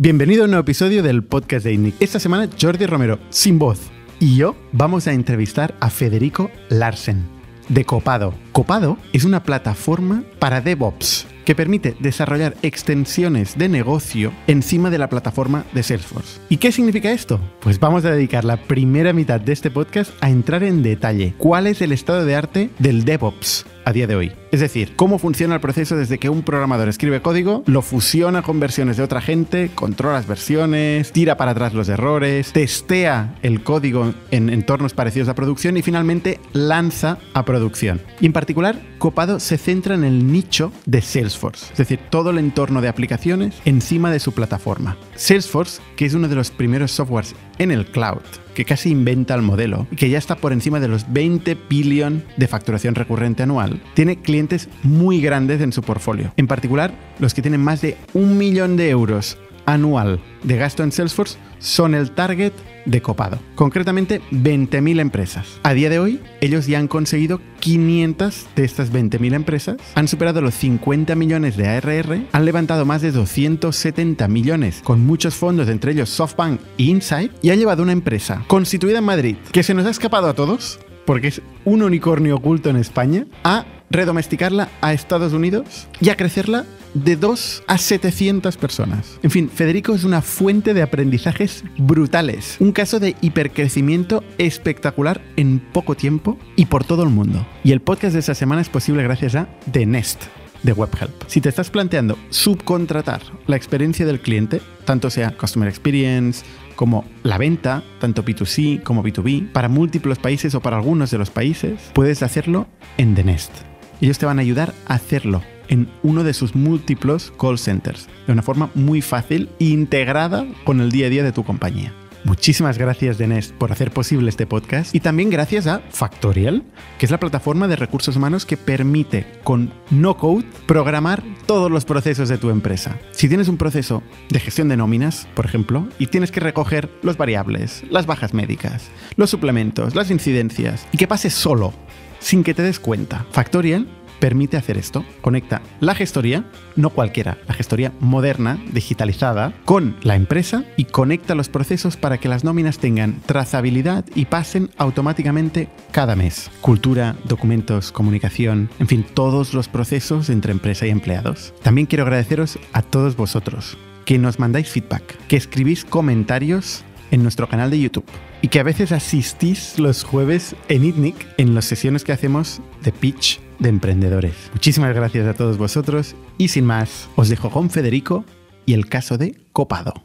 Bienvenido a un nuevo episodio del podcast de Itnig. Esta semana Jordi Romero, Sin Voz, y yo vamos a entrevistar a Federico Larsen, de Copado. Copado es una plataforma para DevOps que permite desarrollar extensiones de negocio encima de la plataforma de Salesforce. ¿Y qué significa esto? Pues vamos a dedicar la primera mitad de este podcast a entrar en detalle cuál es el estado de arte del DevOps a día de hoy. Es decir, cómo funciona el proceso desde que un programador escribe código, lo fusiona con versiones de otra gente, controla las versiones, tira para atrás los errores, testea el código en entornos parecidos a producción y finalmente lanza a producción. Y en particular, Copado se centra en el nicho de Salesforce, es decir, todo el entorno de aplicaciones encima de su plataforma. Salesforce, que es uno de los primeros softwares en el cloud, que casi inventa el modelo y que ya está por encima de los 20 billion de facturación recurrente anual, tiene clientes muy grandes en su portfolio. En particular, los que tienen más de 1 millón de euros anual de gasto en Salesforce son el target de Copado. Concretamente, 20.000 empresas. A día de hoy, ellos ya han conseguido 500 de estas 20.000 empresas, han superado los 50 millones de ARR, han levantado más de 270 millones con muchos fondos, entre ellos SoftBank e Insight, y han llevado una empresa constituida en Madrid, que se nos ha escapado a todos, porque es un unicornio oculto en España, a redomesticarla a Estados Unidos y a crecerla de 2 a 700 personas. En fin, Federico es una fuente de aprendizajes brutales, un caso de hipercrecimiento espectacular en poco tiempo y por todo el mundo. Y el podcast de esta semana es posible gracias a The Nest, de WebHelp. Si te estás planteando subcontratar la experiencia del cliente, tanto sea Customer Experience como la venta, tanto B2C como B2B, para múltiples países o para algunos de los países, puedes hacerlo en The Nest. Ellos te van a ayudar a hacerlo en uno de sus múltiples call centers, de una forma muy fácil e integrada con el día a día de tu compañía. Muchísimas gracias, The Nest, por hacer posible este podcast, y también gracias a Factorial, que es la plataforma de recursos humanos que permite, con no code, programar todos los procesos de tu empresa. Si tienes un proceso de gestión de nóminas, por ejemplo, y tienes que recoger los variables, las bajas médicas, los suplementos, las incidencias, y que pase solo, sin que te des cuenta, Factorial permite hacer esto. Conecta la gestoría, no cualquiera, la gestoría moderna, digitalizada, con la empresa y conecta los procesos para que las nóminas tengan trazabilidad y pasen automáticamente cada mes. Cultura, documentos, comunicación, en fin, todos los procesos entre empresa y empleados. También quiero agradeceros a todos vosotros que nos mandáis feedback, que escribís comentarios en nuestro canal de YouTube y que a veces asistís los jueves en Itnig en las sesiones que hacemos de pitch de emprendedores. Muchísimas gracias a todos vosotros y sin más, os dejo con Federico y el caso de Copado.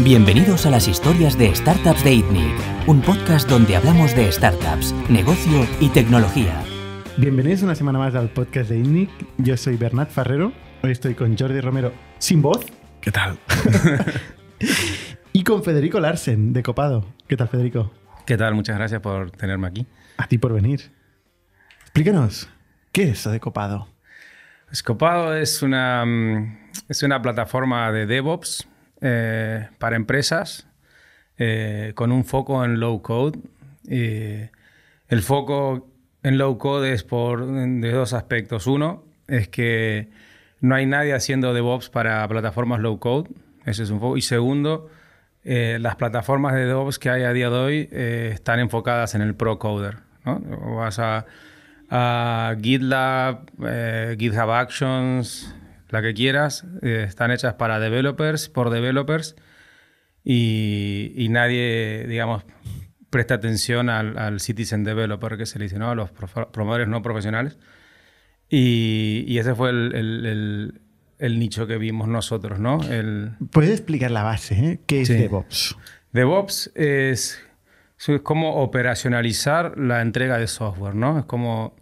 Bienvenidos a las historias de startups de Itnig, un podcast donde hablamos de startups, negocio y tecnología. Bienvenidos una semana más al podcast de Itnig. Yo soy Bernat Ferrero, hoy estoy con Jordi Romero, Sin Voz. ¿Qué tal? Y con Federico Larsen, de Copado. ¿Qué tal, Federico? ¿Qué tal? Muchas gracias por tenerme aquí. A ti por venir. Explícanos, ¿qué es eso de Copado? Pues Copado es una plataforma de DevOps para empresas con un foco en low code. El foco en low code es de dos aspectos. Uno es que no hay nadie haciendo DevOps para plataformas low code. Ese es un foco. Y segundo, las plataformas de DevOps que hay a día de hoy están enfocadas en el pro coder, ¿no? Vas a GitLab, GitHub Actions, la que quieras, están hechas para developers, por developers, y nadie, digamos, presta atención al citizen developer, que se le dice, ¿no? A los promotores no profesionales. Y ese fue el nicho que vimos nosotros, ¿no? ¿Puedes explicar la base? ¿Qué es DevOps? DevOps es como operacionalizar la entrega de software, ¿no? Es como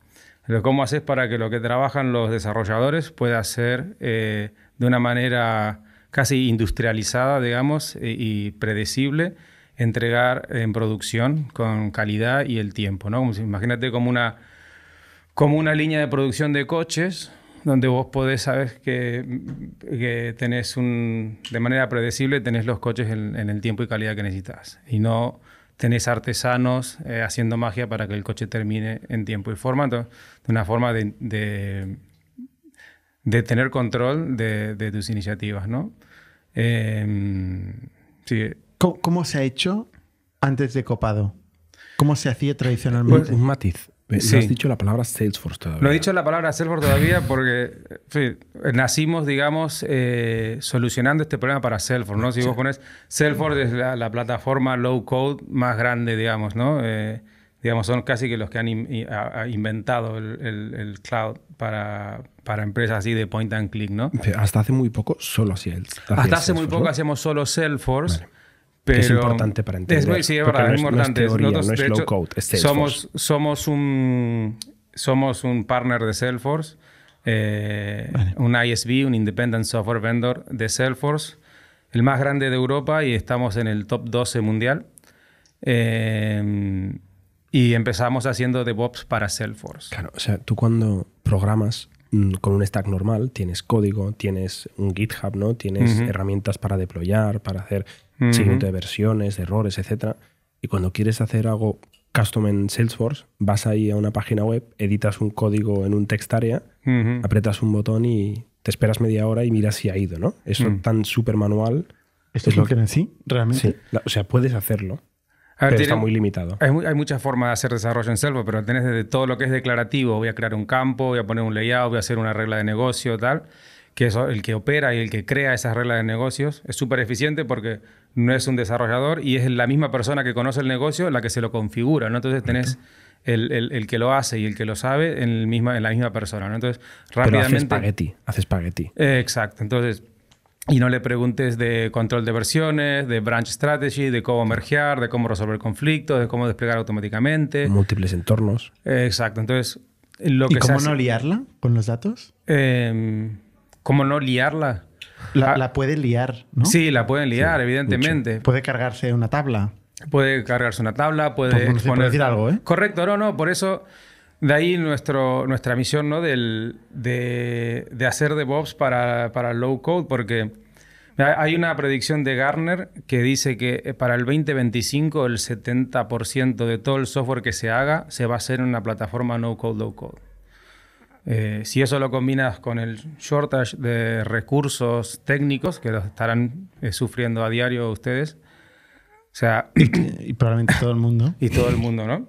cómo haces para que lo que trabajan los desarrolladores pueda ser de una manera casi industrializada, digamos, y predecible, entregar en producción con calidad y el tiempo, ¿no? Como si, imagínate como una línea de producción de coches, donde vos podés saber que tenés de manera predecible tenés los coches en el tiempo y calidad que necesitas. Y no tenés artesanos haciendo magia para que el coche termine en tiempo y forma. Entonces, de una forma de de tener control de tus iniciativas, ¿no? Sí. ¿Cómo se ha hecho antes de Copado? ¿Cómo se hacía tradicionalmente? Pues, un matiz. Sí. No has dicho la palabra Salesforce todavía. No he dicho la palabra Salesforce todavía porque nacimos, digamos, solucionando este problema para Salesforce, ¿no? Si vos pones Salesforce es la plataforma low code más grande, digamos, ¿no? Digamos, son casi que los que han inventado el cloud para empresas así de point and click, ¿no? Hasta hace muy poco solo hacía Salesforce. Hasta hace muy poco hacíamos solo Salesforce. Vale. Pero es importante para entender. Sí, es verdad, es importante. No es low code, es Salesforce. Somos un partner de Salesforce, un ISV, un Independent Software Vendor de Salesforce, el más grande de Europa, y estamos en el top 12 mundial. Y empezamos haciendo DevOps para Salesforce. Claro, o sea, tú cuando programas con un stack normal, tienes código, tienes un GitHub, ¿no? Tienes herramientas para deployar, para hacer seguimiento de versiones, de errores, etc. Y cuando quieres hacer algo custom en Salesforce, vas ahí a una página web, editas un código en un text area, aprietas un botón y te esperas media hora y miras si ha ido, ¿no? Eso tan súper manual. ¿Esto es lo que era así? ¿Realmente? Sí. O sea, puedes hacerlo. A ver, pero está muy limitado. Hay muchas formas de hacer desarrollo en Salesforce, pero tenés desde todo lo que es declarativo. Voy a crear un campo, voy a poner un layout, voy a hacer una regla de negocio, tal. Que es el que opera y el que crea esas reglas de negocios. Es súper eficiente porque no es un desarrollador y es la misma persona que conoce el negocio la que se lo configura, ¿no? Entonces tenés el que lo hace y el que lo sabe en la misma persona, ¿no? Entonces rápidamente... Pero hace espagueti. Exacto. Entonces... Y no le preguntes de control de versiones, de branch strategy, de cómo mergear, de cómo resolver conflictos, de cómo desplegar automáticamente. Múltiples entornos. Exacto. Entonces, lo que ¿cómo no liarla con los datos? ¿Cómo no liarla? La puede liar, ¿no? Sí, la pueden liar, evidentemente. Mucho. Puede cargarse una tabla. Puede poner... decir algo, ¿eh? Correcto. No. Por eso... De ahí nuestra misión, ¿no? de hacer DevOps para low code, porque hay una predicción de Gartner que dice que para el 2025 el 70% de todo el software que se haga se va a hacer en una plataforma no code, low code. Si eso lo combinas con el shortage de recursos técnicos que los estarán sufriendo a diario ustedes, o sea, y probablemente todo el mundo. Y todo el mundo, ¿no?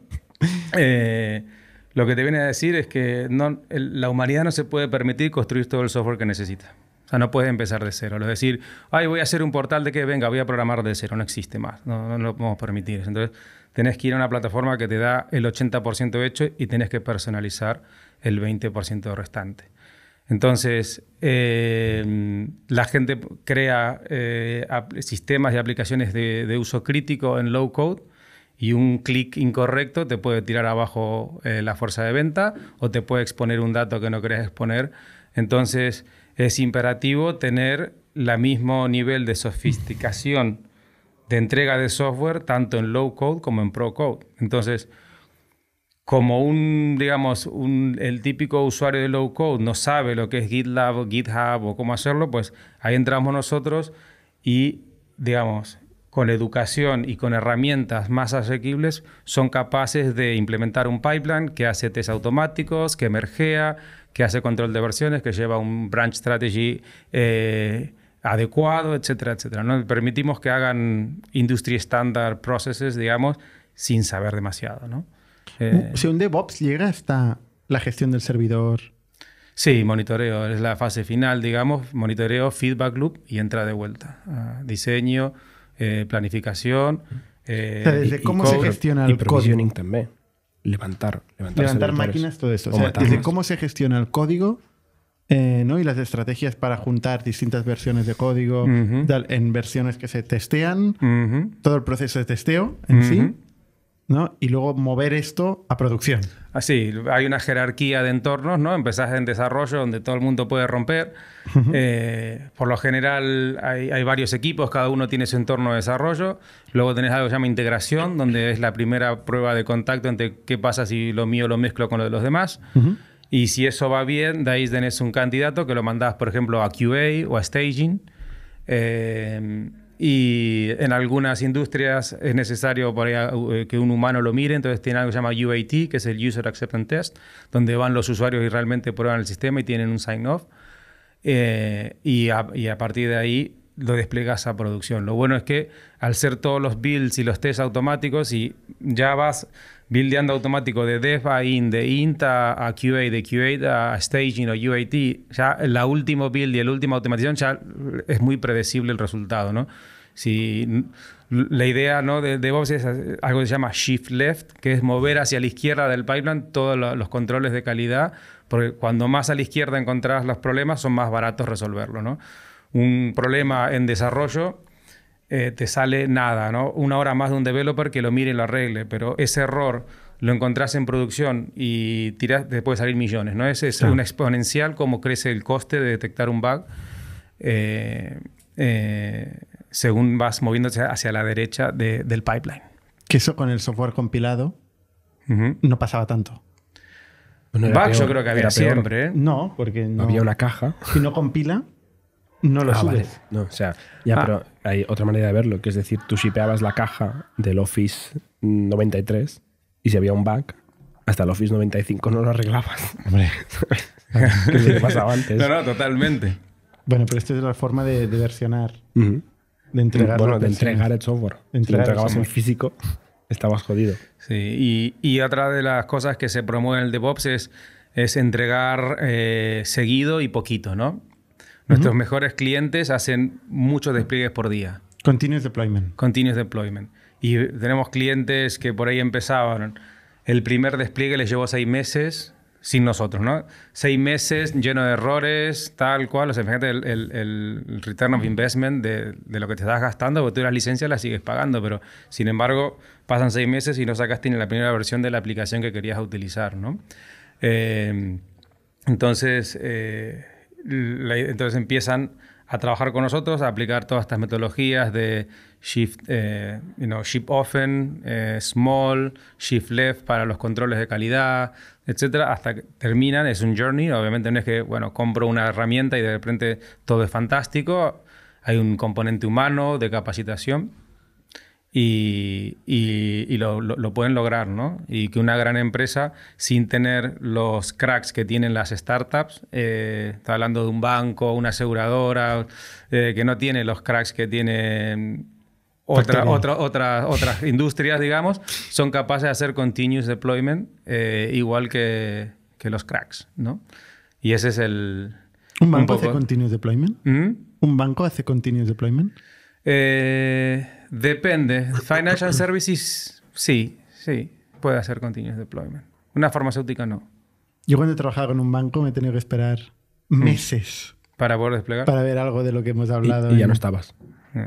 Lo que te viene a decir es que la humanidad no se puede permitir construir todo el software que necesita. O sea, no puedes empezar de cero. Es decir, ay, voy a hacer un portal de que venga, voy a programar de cero. No existe más. No lo podemos permitir. Entonces, tenés que ir a una plataforma que te da el 80% hecho y tenés que personalizar el 20% restante. Entonces, la gente crea sistemas y aplicaciones de uso crítico en low code. Y un clic incorrecto te puede tirar abajo la fuerza de venta o te puede exponer un dato que no querés exponer. Entonces, es imperativo tener el mismo nivel de sofisticación de entrega de software tanto en low code como en pro code. Entonces, como el típico usuario de low code no sabe lo que es GitLab o GitHub o cómo hacerlo, pues ahí entramos nosotros y, digamos... con educación y con herramientas más asequibles, son capaces de implementar un pipeline que hace test automáticos, que mergea, que hace control de versiones, que lleva un branch strategy adecuado, etcétera, etcétera, ¿no? Permitimos que hagan industry standard processes, digamos, sin saber demasiado, ¿no? Si un DevOps llega hasta la gestión del servidor... Sí, monitoreo. Es la fase final, digamos. Monitoreo, feedback loop y entra de vuelta. Diseño... planificación, desde cómo se gestiona el código también. Levantar máquinas, todo eso. O sea, desde cómo se gestiona el código, ¿no? Y las estrategias para juntar distintas versiones de código en versiones que se testean, todo el proceso de testeo en sí, ¿no? Y luego mover esto a producción. Así, hay una jerarquía de entornos, ¿no? Empezás en desarrollo donde todo el mundo puede romper. Por lo general hay varios equipos, cada uno tiene su entorno de desarrollo. Luego tenés algo que se llama integración, donde es la primera prueba de contacto entre qué pasa si lo mío lo mezclo con lo de los demás. Y si eso va bien, de ahí tenés un candidato que lo mandás, por ejemplo, a QA o a staging. Y en algunas industrias es necesario que un humano lo mire, entonces tiene algo que se llama UAT, que es el User Acceptance Test, donde van los usuarios y realmente prueban el sistema y tienen un sign-off. y a partir de ahí lo despliegas a producción. Lo bueno es que al ser todos los builds y los tests automáticos, y ya vas buildeando automático de dev a int, de int a QA, de QA a staging o UAT, ya la última build y la última automatización ya es muy predecible el resultado, ¿no? Si la idea, ¿no?, de DevOps es algo que se llama shift left, que es mover hacia la izquierda del pipeline todos los controles de calidad, porque cuando más a la izquierda encontrás los problemas, son más baratos resolverlo, ¿no? Un problema en desarrollo te sale nada, ¿no?, una hora más de un developer que lo mire y lo arregle, pero ese error lo encontrás en producción y tirás, te puede salir millones, ¿no? Ese es una exponencial como crece el coste de detectar un bug según vas moviéndose hacia la derecha del pipeline. Que eso con el software compilado no pasaba tanto. Bueno, bug yo creo que había siempre, ¿eh? No, porque no había una caja. Si no compila, no lo subes. Vale. No, o sea, ya, pero hay otra manera de verlo, que es decir, tú shipeabas la caja del Office 93 y si había un bug, hasta el Office 95 no lo arreglabas. Hombre, ¿qué es lo que pasaba antes? No, totalmente. Bueno, pero esta es la forma de versionar, de entregar. Bueno, de entregar el software. Si lo entregabas en físico, estabas jodido. Sí, y otra de las cosas que se promueve en el DevOps es entregar seguido y poquito, ¿no? Nuestros mejores clientes hacen muchos despliegues por día. Continuous deployment. Continuous deployment. Y tenemos clientes que por ahí empezaban. El primer despliegue les llevó 6 meses sin nosotros, ¿no? 6 meses lleno de errores, tal cual. O sea, fíjate el return of investment de lo que te estás gastando, porque tú las licencias las sigues pagando, pero sin embargo pasan 6 meses y no sacaste ni la primera versión de la aplicación que querías utilizar, ¿no? Entonces empiezan a trabajar con nosotros, a aplicar todas estas metodologías de shift, shift often, small, shift left para los controles de calidad, etcétera, hasta que terminan. Es un journey, obviamente no es que, bueno, compro una herramienta y de repente todo es fantástico. Hay un componente humano de capacitación y lo pueden lograr, ¿no? Y que una gran empresa, sin tener los cracks que tienen las startups, está hablando de un banco, una aseguradora, que no tiene los cracks que tienen otras industrias, digamos, son capaces de hacer continuous deployment igual que los cracks, ¿no? Y ese es el... ¿Un banco hace continuous deployment? ¿Un banco hace continuous deployment? Depende. Financial Services, sí. Puede hacer continuous deployment. Una farmacéutica, no. Yo cuando he trabajado con un banco me he tenido que esperar meses. ¿Para poder desplegar? Para ver algo de lo que hemos hablado. Y ya no estabas.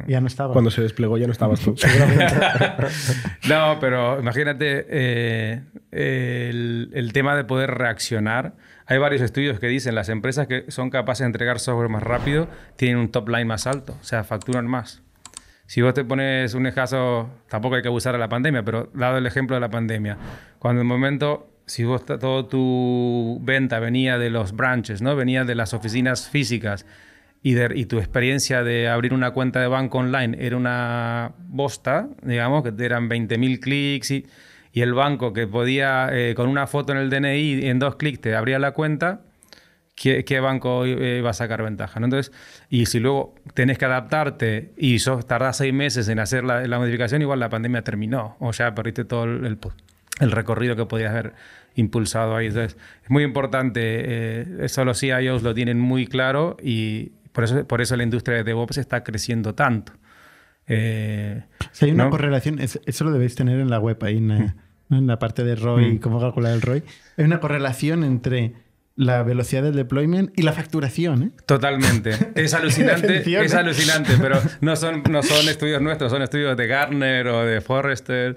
Ya no estaba. Cuando se desplegó ya no estabas tú. No, pero imagínate el tema de poder reaccionar. Hay varios estudios que dicen las empresas que son capaces de entregar software más rápido tienen un top line más alto, o sea, facturan más. Si vos te pones un caso, tampoco hay que abusar de la pandemia, pero dado el ejemplo de la pandemia, cuando en el momento, si vos todo tu venta venía de los branches, ¿no?, venía de las oficinas físicas y tu experiencia de abrir una cuenta de banco online era una bosta, digamos, que eran 20.000 clics y el banco que podía, con una foto en el DNI, en 2 clics te abría la cuenta, ¿Qué banco va a sacar ventaja, ¿no? Entonces, y si luego tenés que adaptarte y tardás 6 meses en hacer la modificación, igual la pandemia terminó o ya perdiste todo el recorrido que podías haber impulsado ahí. Entonces, es muy importante. Eso los CIOs lo tienen muy claro y por eso la industria de DevOps está creciendo tanto. Si hay una correlación, eso lo debéis tener en la web, ahí en la parte de ROI, cómo calcular el ROI. Hay una correlación entre la velocidad del deployment y la facturación, ¿eh? Totalmente. Es alucinante, es alucinante, pero no son estudios nuestros, son estudios de Gartner o de Forrester.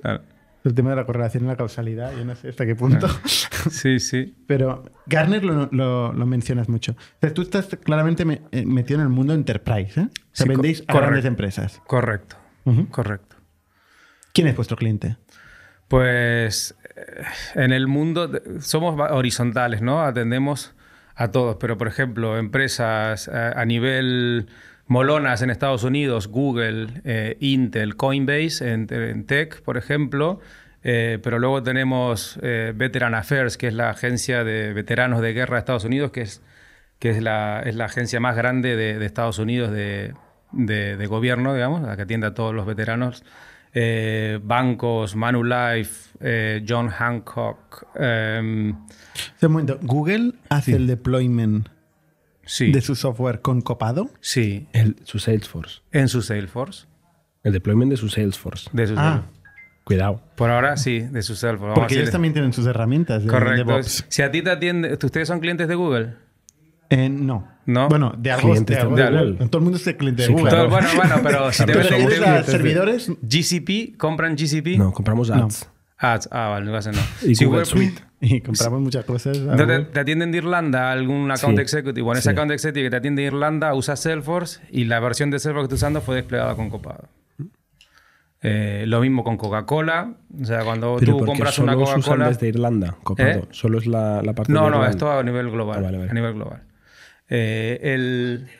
Claro. El tema de la correlación y la causalidad, yo no sé hasta qué punto. No. Sí. Pero Gartner lo mencionas mucho. O sea, tú estás claramente metido en el mundo enterprise, ¿eh? O sea, sí, vendéis a grandes empresas. Correcto. Correcto. ¿Quién es vuestro cliente? Pues... en el mundo somos horizontales, ¿no? Atendemos a todos, pero por ejemplo, empresas a nivel molonas en Estados Unidos, Google, Intel, Coinbase en tech, por ejemplo, pero luego tenemos Veteran Affairs, que es la agencia de veteranos de guerra de Estados Unidos, que es que es la agencia más grande de Estados Unidos de gobierno, digamos, la que atiende a todos los veteranos. Bancos, Manulife, John Hancock. Un momento. ¿Google hace el deployment de su software con Copado? Sí. Su Salesforce. En su Salesforce. El deployment de su Salesforce. De su Salesforce. Cuidado. Por ahora sí, de su Salesforce. Porque ellos también tienen sus herramientas. Correcto. DevOps. Si a ti te atiende, ¿ustedes son clientes de Google? No. ¿No? Bueno, de algo. Todo el mundo es cliente de Google. Claro. Bueno, pero si te ves a servidores... ¿GCP? ¿Compran GCP? No, compramos Ads. Ads, vale, no hacen no. Y si Google Suite. Y compramos muchas cosas. Te atienden de Irlanda algún account executive. Bueno, ese account executive que te atiende de Irlanda usa Salesforce y la versión de Salesforce que estás usando fue desplegada con Copado. Lo mismo con Coca-Cola. O sea, cuando tú compras una Coca-Cola... Pero usan desde Irlanda, Copado. Solo es la parte de Irlanda. No, esto a nivel global. A nivel global. ¿Te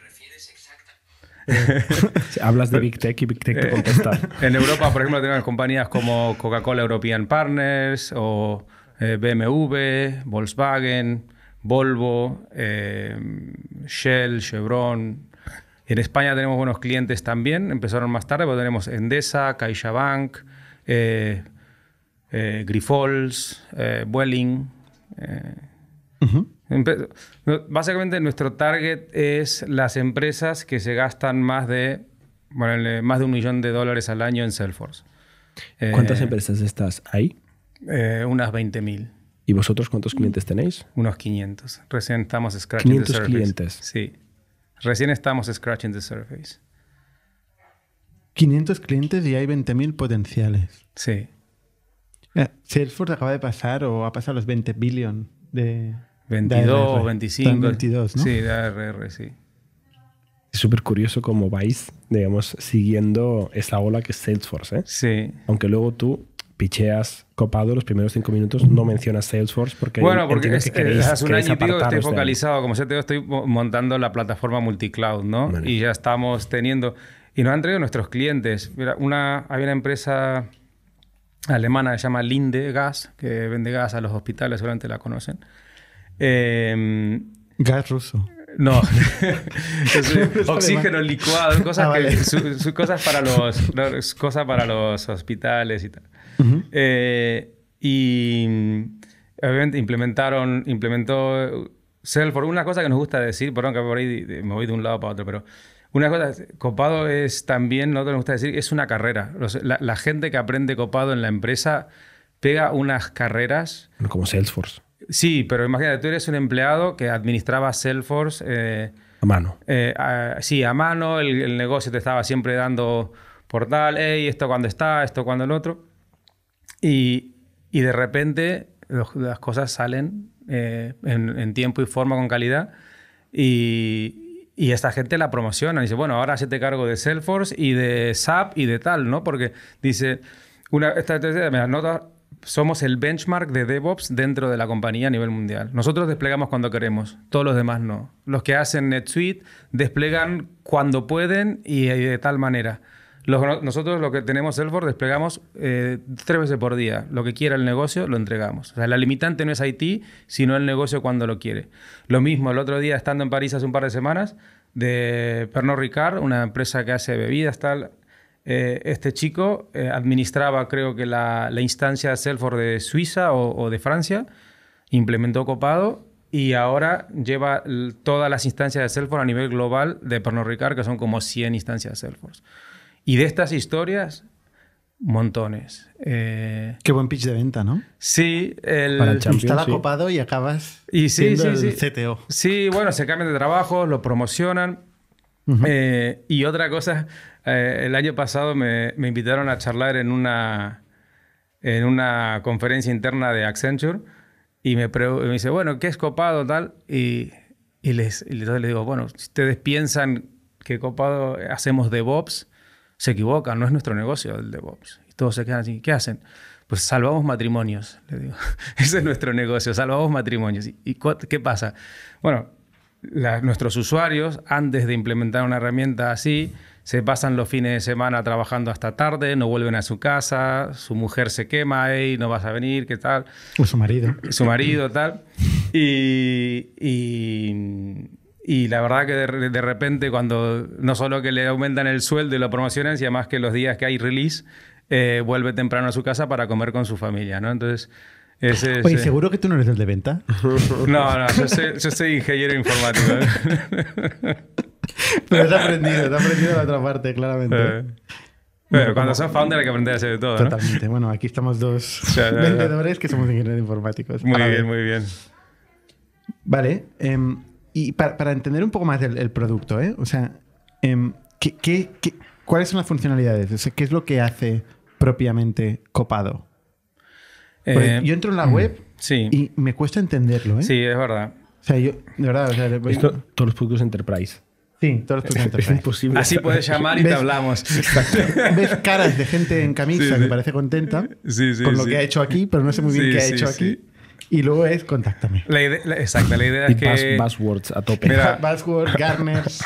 refieres exactamente? Hablas de Big Tech y Big Tech te contesta. En Europa, por ejemplo, tenemos compañías como Coca-Cola European Partners o BMW, Volkswagen, Volvo, Shell, Chevron. En España tenemos buenos clientes también. Empezaron más tarde, pero tenemos Endesa, CaixaBank, Grifols, Vueling. Básicamente nuestro target es las empresas que se gastan más de $1 millón al año en Salesforce. ¿Cuántas empresas estás ahí? Unas 20.000. ¿Y vosotros cuántos clientes tenéis? Unos 500. Recién estamos scratching the surface. 500 clientes. Sí. Recién estamos scratching the surface. 500 clientes y hay 20.000 potenciales. Sí. Salesforce acaba de pasar o ha pasado los 20 billion de... 22, 25. 22, ¿no? Sí, de ARR, sí. Es súper curioso cómo vais, digamos, siguiendo esa ola que es Salesforce, ¿eh? Sí. Aunque luego tú picheas Copado los primeros 5 minutos, no mencionas Salesforce porque... Bueno, porque hace un año y pico estoy focalizado. Como ya te digo, estoy montando la plataforma multicloud, ¿no? Vale. Y ya estamos teniendo... Y nos han traído nuestros clientes. Mira, había una empresa alemana que se llama Linde Gas, que vende gas a los hospitales, seguramente la conocen. Gas ruso. No. Entonces, oxígeno licuado, cosas, vale. Cosas para los hospitales y tal. Y obviamente implementó Salesforce. Una cosa que nos gusta decir, perdón que por ahí me voy de un lado para otro, pero una cosa, Copado es también, nosotros nos gusta decir, es una carrera. La gente que aprende Copado en la empresa pega unas carreras. Como Salesforce. Sí, pero imagínate, tú eres un empleado que administraba Salesforce... a mano. Sí, a mano. El negocio te estaba siempre dando portal. Hey, esto cuando está, esto cuando el otro. Y de repente las cosas salen en tiempo y forma, con calidad. Y esta gente la promociona. Dice, bueno, ahora hazte cargo de Salesforce y de SAP y de tal, ¿no? Porque dice... me anota... Somos el benchmark de DevOps dentro de la compañía a nivel mundial. Nosotros desplegamos cuando queremos, todos los demás no. Los que hacen NetSuite desplegan cuando pueden y de tal manera. Nosotros lo que tenemos Salesforce desplegamos 3 veces por día. Lo que quiera el negocio lo entregamos. O sea, la limitante no es IT, sino el negocio cuando lo quiere. Lo mismo, el otro día estando en París hace un par de semanas, de Pernod Ricard, una empresa que hace bebidas, tal... este chico administraba, creo que la instancia de Salesforce de Suiza o de Francia, implementó Copado y ahora lleva todas las instancias de Salesforce a nivel global de Pernod Ricard, que son como 100 instancias de Salesforce. Y de estas historias, montones. Qué buen pitch de venta, ¿no? Sí. Para el champion, estaba Copado y acabas siendo el CTO. Sí, bueno, se cambian de trabajo, lo promocionan. Y otra cosa, el año pasado me invitaron a charlar en una conferencia interna de Accenture y me dice, bueno, ¿qué es Copado tal? Y les digo, bueno, si ustedes piensan que Copado hacemos DevOps, se equivocan, no es nuestro negocio el DevOps. Y todos se quedan así, ¿qué hacen? Pues salvamos matrimonios, les digo. Ese es nuestro negocio, salvamos matrimonios. ¿Y qué pasa? Bueno, nuestros usuarios, antes de implementar una herramienta así, se pasan los fines de semana trabajando hasta tarde, no vuelven a su casa, su mujer se quema, no vas a venir, ¿qué tal? O su marido. Su marido, tal. Y, y, Y la verdad que de repente, cuando no solo que le aumentan el sueldo y lo promocionan, sino además que los días que hay release, vuelve temprano a su casa para comer con su familia, ¿no? Entonces... Oye, ¿seguro que tú no eres el de venta? No, yo soy ingeniero informático. Pero te has aprendido la otra parte, claramente. Pero cuando sos founder hay que aprender a hacer de todo, ¿no? Totalmente. Bueno, aquí estamos dos vendedores que somos ingenieros informáticos. Muy bien. Vale. Y para entender un poco más el producto, ¿eh? O sea, ¿cuáles son las funcionalidades? O sea, ¿qué es lo que hace propiamente Copado? Yo entro en la web y me cuesta entenderlo, ¿eh? Sí, es verdad. O sea, yo, de verdad, o sea, todos los productos Enterprise. Sí, todos los productos Enterprise. Es imposible. Así puedes llamar y te hablamos. Ves caras de gente en camisa que parece contenta con lo que ha hecho aquí, pero no sé muy bien qué ha hecho aquí. Y luego es contáctame. La idea es que... Buzzwords a tope. Buzzwords, Garners...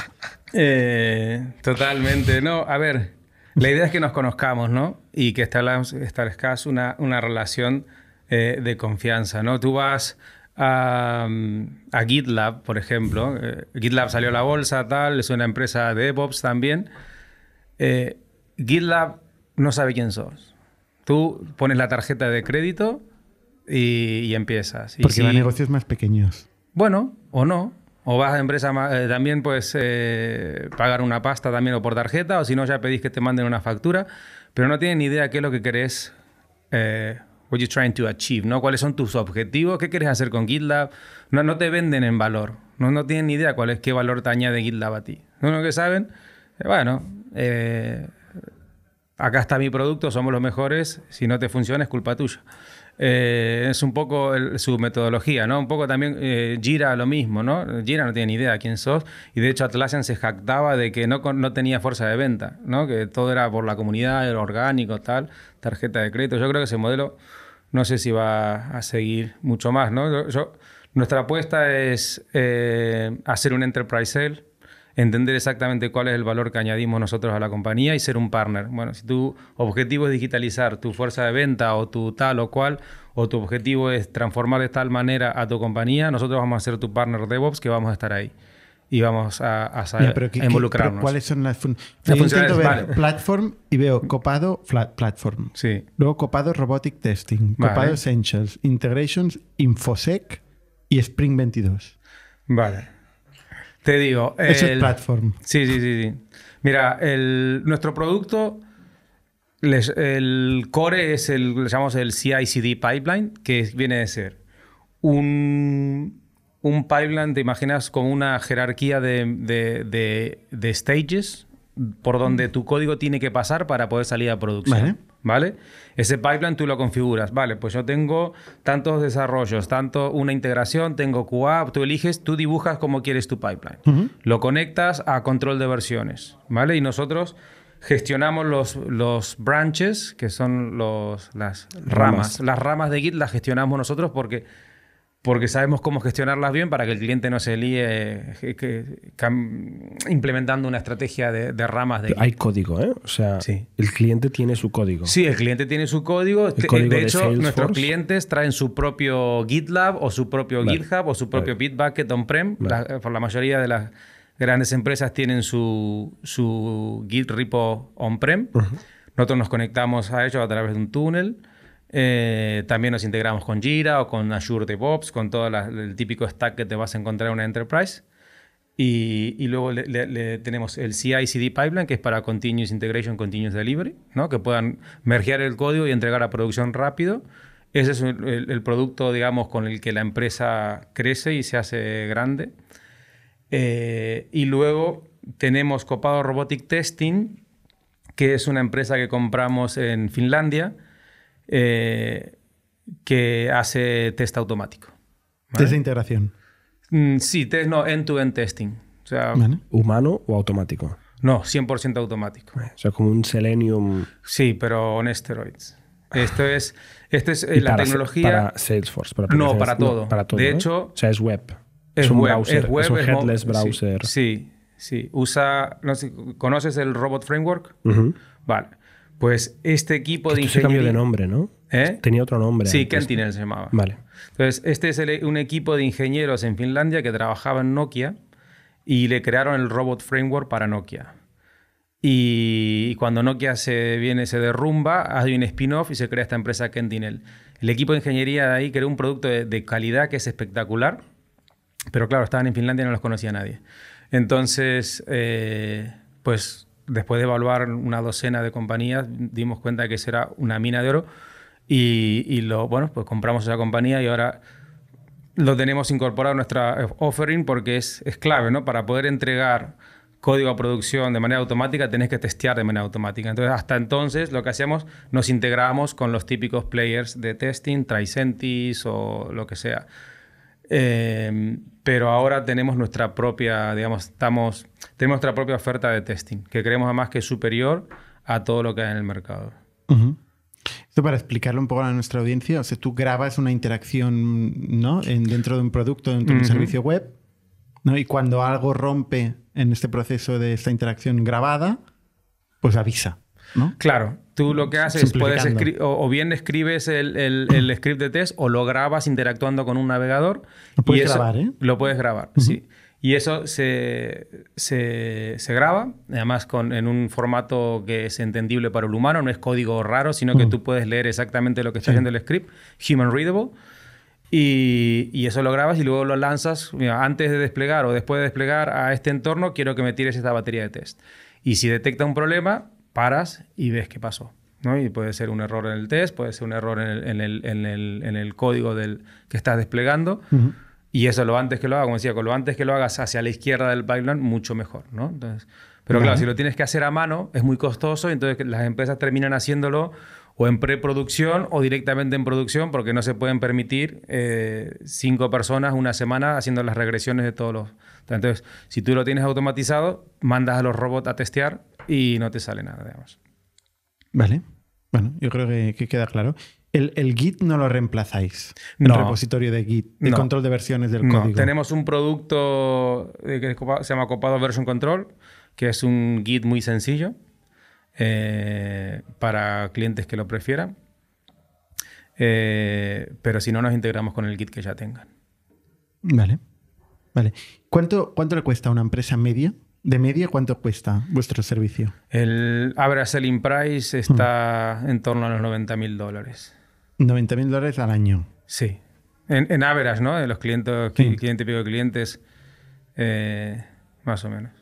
totalmente. No, a ver... La idea es que nos conozcamos, ¿no? Y que establezcas una relación de confianza, ¿no? Tú vas a GitLab, por ejemplo. GitLab salió a la bolsa, tal. Es una empresa de DevOps también. GitLab no sabe quién sos. Tú pones la tarjeta de crédito y empiezas. Porque va a negocios más pequeños. Bueno, o no. O vas a empresa también puedes pagar una pasta también o por tarjeta, o si no ya pedís que te manden una factura, pero no tienen ni idea qué es lo que querés, what you're trying to achieve, ¿no? Cuáles son tus objetivos, qué querés hacer con GitLab. No te venden en valor, no tienen ni idea qué valor te añade GitLab a ti. Lo que saben, acá está mi producto, somos los mejores, si no te funciona es culpa tuya. Es un poco su metodología, ¿no? Un poco también Jira lo mismo, ¿no? Jira no tiene ni idea quién sos y de hecho Atlassian se jactaba de que no tenía fuerza de venta, ¿no? Que todo era por la comunidad, era orgánico, tal, tarjeta de crédito. Yo creo que ese modelo no sé si va a seguir mucho más, ¿no? Nuestra apuesta es hacer un enterprise sale, entender exactamente cuál es el valor que añadimos nosotros a la compañía y ser un partner. Bueno, si tu objetivo es digitalizar tu fuerza de venta o tu tal o cual, o tu objetivo es transformar de tal manera a tu compañía, nosotros vamos a ser tu partner DevOps, que vamos a estar ahí y vamos a involucrarnos. Pero ¿cuáles son las funciones? Vale. Platform y veo Copado Platform. Sí. Luego Copado Robotic Testing, Copado Essentials, Integrations, InfoSec y Spring 22. Vale. Te digo... Eso es platform. Sí. Mira, nuestro producto, el core es le llamamos el CI/CD pipeline, que viene de ser un pipeline, te imaginas, con una jerarquía de stages por donde tu código tiene que pasar para poder salir a producción. ¿Vale? Ese pipeline tú lo configuras. Vale, pues yo tengo tantos desarrollos, tanto una integración, tengo QA, tú eliges, tú dibujas cómo quieres tu pipeline. Lo conectas a control de versiones, ¿vale? Y nosotros gestionamos los branches, que son las ramas. Las ramas de Git las gestionamos nosotros porque sabemos cómo gestionarlas bien para que el cliente no se líe implementando una estrategia de ramas de Git. Hay código, ¿eh? O sea, el cliente tiene su código. Sí, el cliente tiene su código. De hecho, nuestros clientes traen su propio GitLab o su propio GitHub o su propio Bitbucket on-prem. Por la mayoría de las grandes empresas tienen su Git repo on-prem. Nosotros nos conectamos a ellos a través de un túnel. También nos integramos con Jira o con Azure DevOps, con todo el típico stack que te vas a encontrar en una enterprise. Y luego tenemos el CI/CD pipeline, que es para Continuous Integration, Continuous Delivery, ¿no? Que puedan mergear el código y entregar a producción rápido. Ese es el producto, digamos, con el que la empresa crece y se hace grande. Y luego tenemos Copado Robotic Testing, que es una empresa que compramos en Finlandia, que hace test automático. ¿Test de integración? Sí, test no, end-to-end testing. O sea, ¿humano o automático? No, 100% automático. O sea, como un Selenium... Sí, pero on steroids. Esto es la tecnología... ¿Para Salesforce? No, para todo. De hecho... O sea, es web. Es un browser. Es un headless browser. Sí. Usa... No sé, ¿conoces el Robot Framework? Vale. Pues este equipo de ingeniería... Cambió de nombre, ¿no? Tenía otro nombre. Sí, Sentinel se llamaba. Vale. Entonces, este es un equipo de ingenieros en Finlandia que trabajaba en Nokia y le crearon el Robot Framework para Nokia. Y cuando Nokia se derrumba, hay un spin-off y se crea esta empresa Kentinel. El equipo de ingeniería de ahí creó un producto de calidad que es espectacular, pero claro, estaban en Finlandia y no los conocía nadie. Entonces, pues después de evaluar una docena de compañías, dimos cuenta de que será una mina de oro y pues compramos esa compañía y ahora lo tenemos incorporado a nuestra offering porque es clave, ¿no? Para poder entregar código a producción de manera automática, tenés que testear de manera automática. Entonces, hasta entonces, lo que hacíamos, nos integrábamos con los típicos players de testing, Tricentis o lo que sea. Pero ahora tenemos nuestra propia, tenemos nuestra propia oferta de testing, que creemos además que es superior a todo lo que hay en el mercado. Uh-huh. Esto para explicarlo un poco a nuestra audiencia, o sea, tú grabas una interacción, ¿no? Dentro de un producto, dentro de un servicio web, ¿no? Y cuando algo rompe en este proceso de esta interacción grabada, pues avisa, ¿no? Claro. Tú lo que haces puedes escribes el script de test o lo grabas interactuando con un navegador. Lo puedes grabar, ¿eh? Lo puedes grabar, sí. Y eso se graba, además en un formato que es entendible para el humano. No es código raro, sino que tú puedes leer exactamente lo que está haciendo el script, human readable. Y eso lo grabas y luego lo lanzas. Mira, antes de desplegar o después de desplegar a este entorno, quiero que me tires esta batería de test. Y si detecta un problema, paras y ves qué pasó, ¿no? Y puede ser un error en el test, puede ser un error en el código que estás desplegando. Uh-huh. Y eso, lo antes que lo hagas, como decía, con lo antes que lo hagas hacia la izquierda del pipeline, mucho mejor, ¿no? Entonces, pero claro, si lo tienes que hacer a mano, es muy costoso. Entonces las empresas terminan haciéndolo o en preproducción o directamente en producción, porque no se pueden permitir 5 personas una semana haciendo las regresiones de todos los... Entonces, si tú lo tienes automatizado, mandas a los robots a testear y no te sale nada, digamos. Vale. Bueno, yo creo que queda claro. El Git no lo reemplazáis. No. El repositorio de Git, el control de versiones del código. Tenemos un producto que se llama Copado Version Control, que es un Git muy sencillo. Para clientes que lo prefieran, pero si no, nos integramos con el Git que ya tengan. Vale. ¿Cuánto le cuesta a una empresa media? De media, ¿cuánto cuesta vuestro servicio? El average selling price está en torno a los $90,000. $90,000 al año. Sí. En average, ¿no? De los clientes, cliente típico de clientes, más o menos.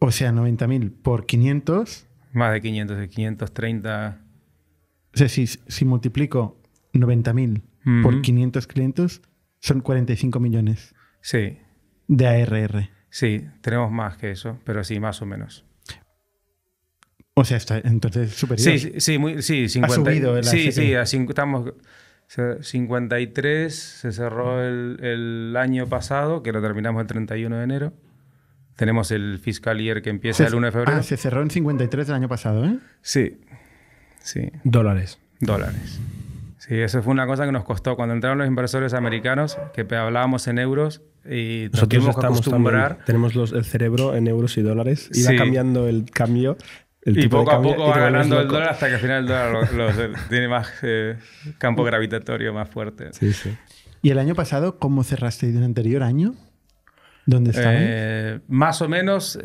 O sea, 90.000 por 500. Más de 500, de 530. O sea, si multiplico 90.000 por 500 clientes, son 45 millones. Sí. De ARR. Sí, tenemos más que eso, pero sí, más o menos. O sea, está entonces superior. Sí, 50. Ha subido el ARR. Estamos... 53 se cerró el año pasado, que lo terminamos el 31 de enero. Tenemos el fiscal year que empieza el 1 de febrero. Se cerró en 53 el año pasado, ¿eh? Sí. Dólares. Sí, eso fue una cosa que nos costó. Cuando entraron los inversores americanos, que hablábamos en euros y nos tuvimos que acostumbrar. Tenemos el cerebro en euros y dólares. Iba cambiando el cambio. El tipo poco de cambio, a poco va ganando el dólar hasta que al final el dólar tiene más campo gravitatorio más fuerte. Sí. ¿Y el año pasado cómo cerrasteis del anterior año? ¿Dónde estáis? Más o menos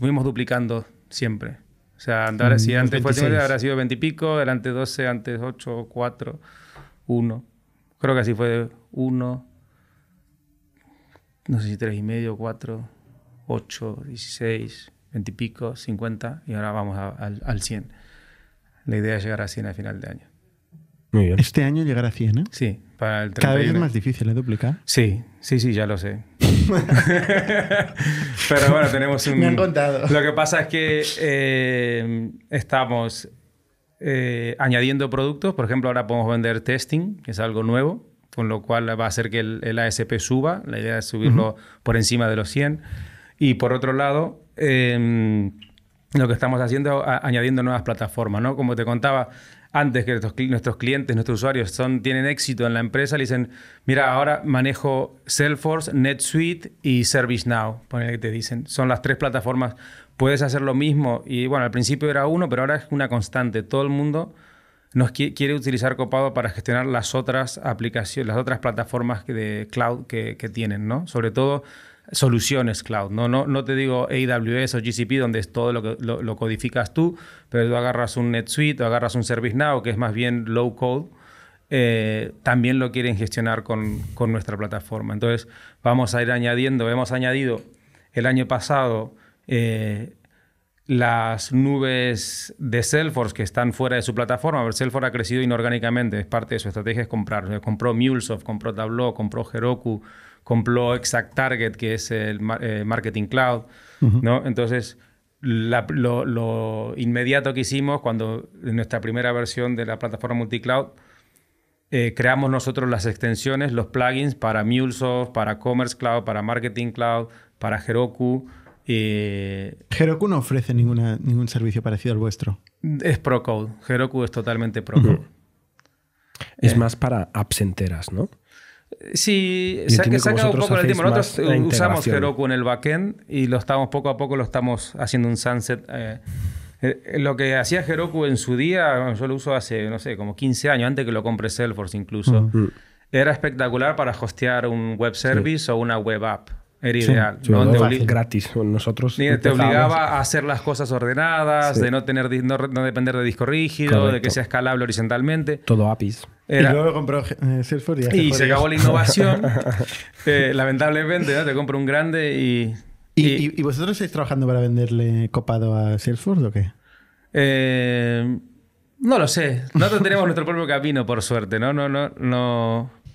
fuimos duplicando siempre. O sea, si antes fue 20, habrá sido 20 y pico, delante 12, antes 8, 4, 1. Creo que así fue 1, no sé si 3,5, 4, 8, 16, 20 y pico, 50 y ahora vamos al 100. La idea es llegar a 100 a final de año. Muy bien. Este año llegar a 100, ¿eh? Sí. Para el 31. Cada vez es más difícil de duplicar. Sí, ya lo sé. Pero bueno, tenemos un... Me han contado. Lo que pasa es que estamos añadiendo productos. Por ejemplo, ahora podemos vender testing, que es algo nuevo, con lo cual va a hacer que el ASP suba. La idea es subirlo por encima de los 100. Y por otro lado, lo que estamos haciendo es añadiendo nuevas plataformas, ¿no? Como te contaba... Antes que nuestros clientes, nuestros usuarios tienen éxito en la empresa, le dicen, mira, ahora manejo Salesforce, NetSuite y ServiceNow. Ponele que te dicen, son las 3 plataformas. Puedes hacer lo mismo. Y bueno, al principio era uno, pero ahora es una constante. Todo el mundo nos quiere utilizar Copado para gestionar las otras aplicaciones, las otras plataformas de cloud que tienen, ¿no? Sobre todo soluciones cloud, ¿no? No te digo AWS o GCP, donde es todo lo codificas tú, pero tú agarras un NetSuite o agarras un ServiceNow, que es más bien low code, también lo quieren gestionar con nuestra plataforma. Entonces vamos a ir añadiendo, hemos añadido el año pasado las nubes de Salesforce que están fuera de su plataforma. Pero Salesforce ha crecido inorgánicamente, es parte de su estrategia es comprar. O sea, compró MuleSoft, compró Tableau, compró Heroku, compró ExactTarget, que es el Marketing Cloud, ¿no? Entonces, lo inmediato que hicimos cuando en nuestra primera versión de la plataforma multicloud creamos nosotros las extensiones, los plugins para MuleSoft, para Commerce Cloud, para Marketing Cloud, para Heroku. Heroku no ofrece ningún servicio parecido al vuestro. Es ProCode. Heroku es totalmente ProCode. Es más para apps enteras, ¿no? Sí, se ha sacado un poco el tema. Nosotros usamos Heroku en el backend y lo estamos poco a poco haciendo un sunset. Lo que hacía Heroku en su día, yo lo uso hace, no sé, como 15 años, antes que lo compre Salesforce incluso. Era espectacular para hostear un web service o una web app. Era ideal. Sí, ¿no? Gratis con nosotros. Te obligaba a hacer las cosas ordenadas, de no depender de disco rígido, de que sea escalable horizontalmente. Todo APIs. Y luego compró Salesforce y se acabó la innovación. Lamentablemente, ¿no? Te compro un grande y... ¿Y vosotros estáis trabajando para venderle Copado a Salesforce o qué? No lo sé. Nosotros tenemos nuestro propio camino, por suerte.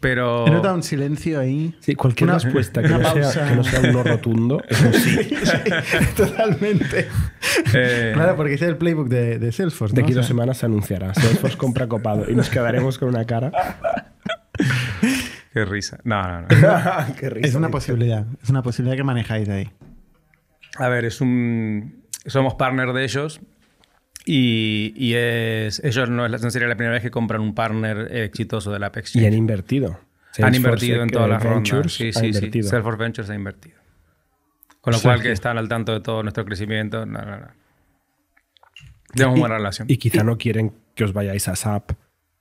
Pero... He notado un silencio ahí. Sí, cualquier respuesta que no sea un no rotundo. Sí, totalmente. Claro, porque ese es el playbook de Salesforce. De aquí dos semanas se anunciará. Salesforce compra Copado y nos quedaremos con una cara. Qué risa. No. Qué risa. Es una posibilidad. Es una posibilidad que manejáis ahí. A ver, somos partner de ellos. Ellos no sería la primera vez que compran un partner exitoso de la App Exchange. Y han invertido. Han invertido en todas las rondas. Sí. Salesforce Ventures ha invertido. Con lo cual que están al tanto de todo nuestro crecimiento. Tenemos buena relación. Y quizá no quieren que os vayáis a SAP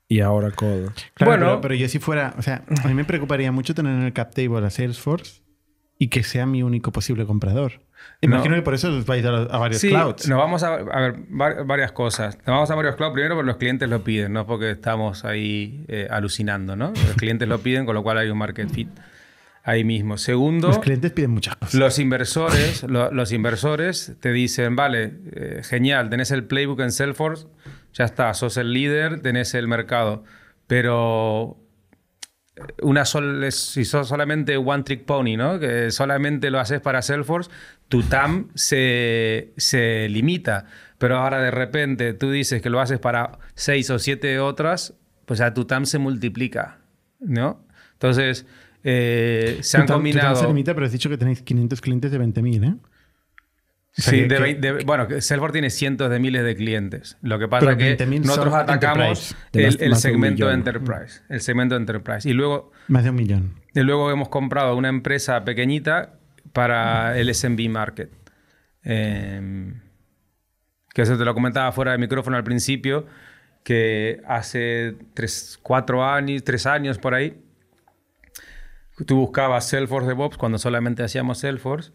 y a Oracle. Claro, bueno, pero yo si fuera... O sea, a mí me preocuparía mucho tener en el cap table a Salesforce y que sea mi único posible comprador. Imagino que por eso os vais a varios clouds. Sí, nos vamos a ver varias cosas. Nos vamos a varios clouds primero porque los clientes lo piden, no porque estamos ahí alucinando, ¿no? Los clientes lo piden, con lo cual hay un market fit ahí mismo. Segundo... Los clientes piden muchas cosas. Los inversores, los inversores te dicen, vale, genial, tenés el playbook en Salesforce, ya está, sos el líder, tenés el mercado, pero... si sos solamente one trick pony, ¿no? Que solamente lo haces para Salesforce, tu TAM se limita. Pero ahora de repente tú dices que lo haces para 6 o 7 otras, pues a tu TAM se multiplica, ¿no? Entonces, se han combinado... Tu TAM se limita, pero has dicho que tenéis 500 clientes de 20.000, ¿eh? O sea, sí, bueno, Salesforce tiene cientos de miles de clientes. Lo que pasa es que nosotros atacamos el segmento de Enterprise. El segmento de Enterprise. Y luego, más de 1 millón. Y luego hemos comprado una empresa pequeñita para el SMB Market. Que eso te lo comentaba fuera de micrófono al principio, que hace 3 años por ahí, tú buscabas Salesforce DevOps cuando solamente hacíamos Salesforce.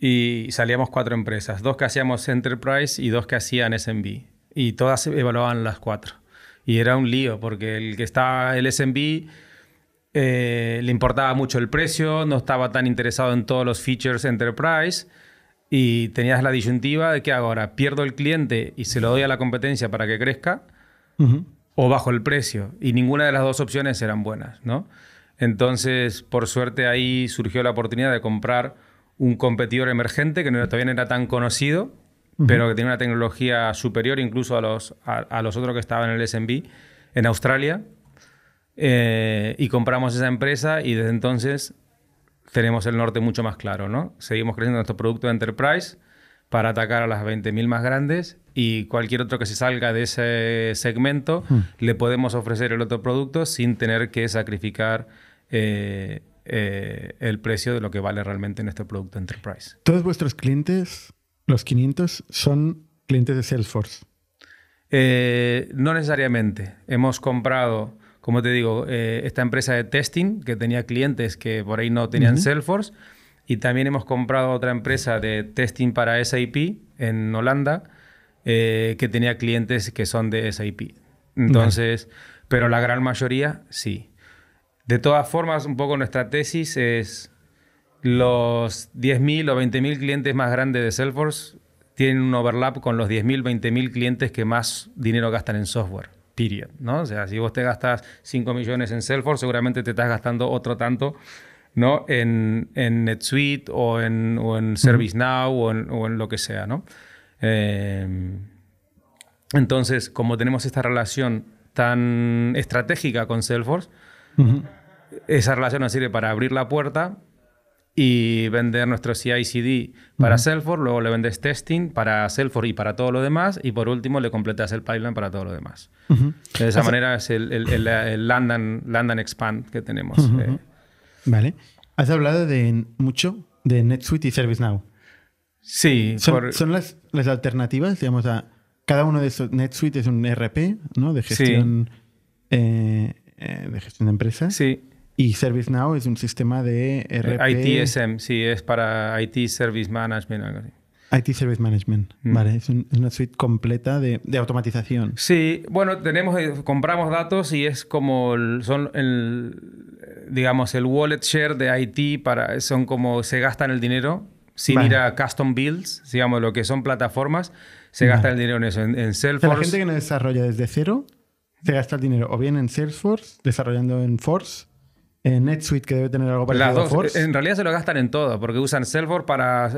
Y salíamos 4 empresas, 2 que hacíamos Enterprise y 2 que hacían SMB. Y todas evaluaban las 4. Y era un lío porque el que estaba el SMB le importaba mucho el precio, no estaba tan interesado en todos los features Enterprise y tenías la disyuntiva de que ahora pierdo el cliente y se lo doy a la competencia para que crezca o bajo el precio. Y ninguna de las dos opciones eran buenas, ¿no? Entonces, por suerte, ahí surgió la oportunidad de comprar un competidor emergente que todavía no era tan conocido, pero que tenía una tecnología superior incluso a los otros que estaban en el SMB en Australia. Y compramos esa empresa y desde entonces tenemos el norte mucho más claro, ¿no? Seguimos creciendo nuestro producto de Enterprise para atacar a las 20.000 más grandes y cualquier otro que se salga de ese segmento le podemos ofrecer el otro producto sin tener que sacrificar el precio de lo que vale realmente en este producto Enterprise. Todos vuestros clientes, los 500, son clientes de Salesforce. No necesariamente. Hemos comprado, como te digo, esta empresa de testing que tenía clientes que por ahí no tenían Salesforce, y también hemos comprado otra empresa de testing para SAP en Holanda que tenía clientes que son de SAP. Entonces, pero la gran mayoría sí. De todas formas, un poco nuestra tesis es los 10.000 o 20.000 clientes más grandes de Salesforce tienen un overlap con los 10.000, 20.000 clientes que más dinero gastan en software, period, ¿no? O sea, si vos te gastas 5 millones en Salesforce, seguramente te estás gastando otro tanto, ¿no? En NetSuite o en ServiceNow o en lo que sea, ¿no? Entonces, como tenemos esta relación tan estratégica con Salesforce, esa relación nos sirve para abrir la puerta y vender nuestro CI/CD para Salesforce, luego le vendes testing para Salesforce y para todo lo demás, y por último le completas el pipeline para todo lo demás. De esa manera es el land and expand que tenemos. Vale. Has hablado mucho de NetSuite y ServiceNow. Sí. ¿Son las alternativas, digamos, a cada uno de estos? NetSuite es un ERP, ¿no? De gestión, de gestión de empresas. Sí. Y ServiceNow es un sistema de ERP. ITSM, sí, es para IT Service Management. Algo así. IT Service Management, vale. Es una suite completa de automatización. Sí, bueno, compramos datos y es como digamos, el wallet share de IT, son como se gastan el dinero sin ir a custom builds, digamos, lo que son plataformas, se gasta el dinero en eso, en Salesforce. O sea, la gente que no desarrolla desde cero se gasta el dinero o bien en Salesforce, desarrollando en Force, en NetSuite, que debe tener algo parecido a Force. En realidad se lo gastan en todo, porque usan Salesforce para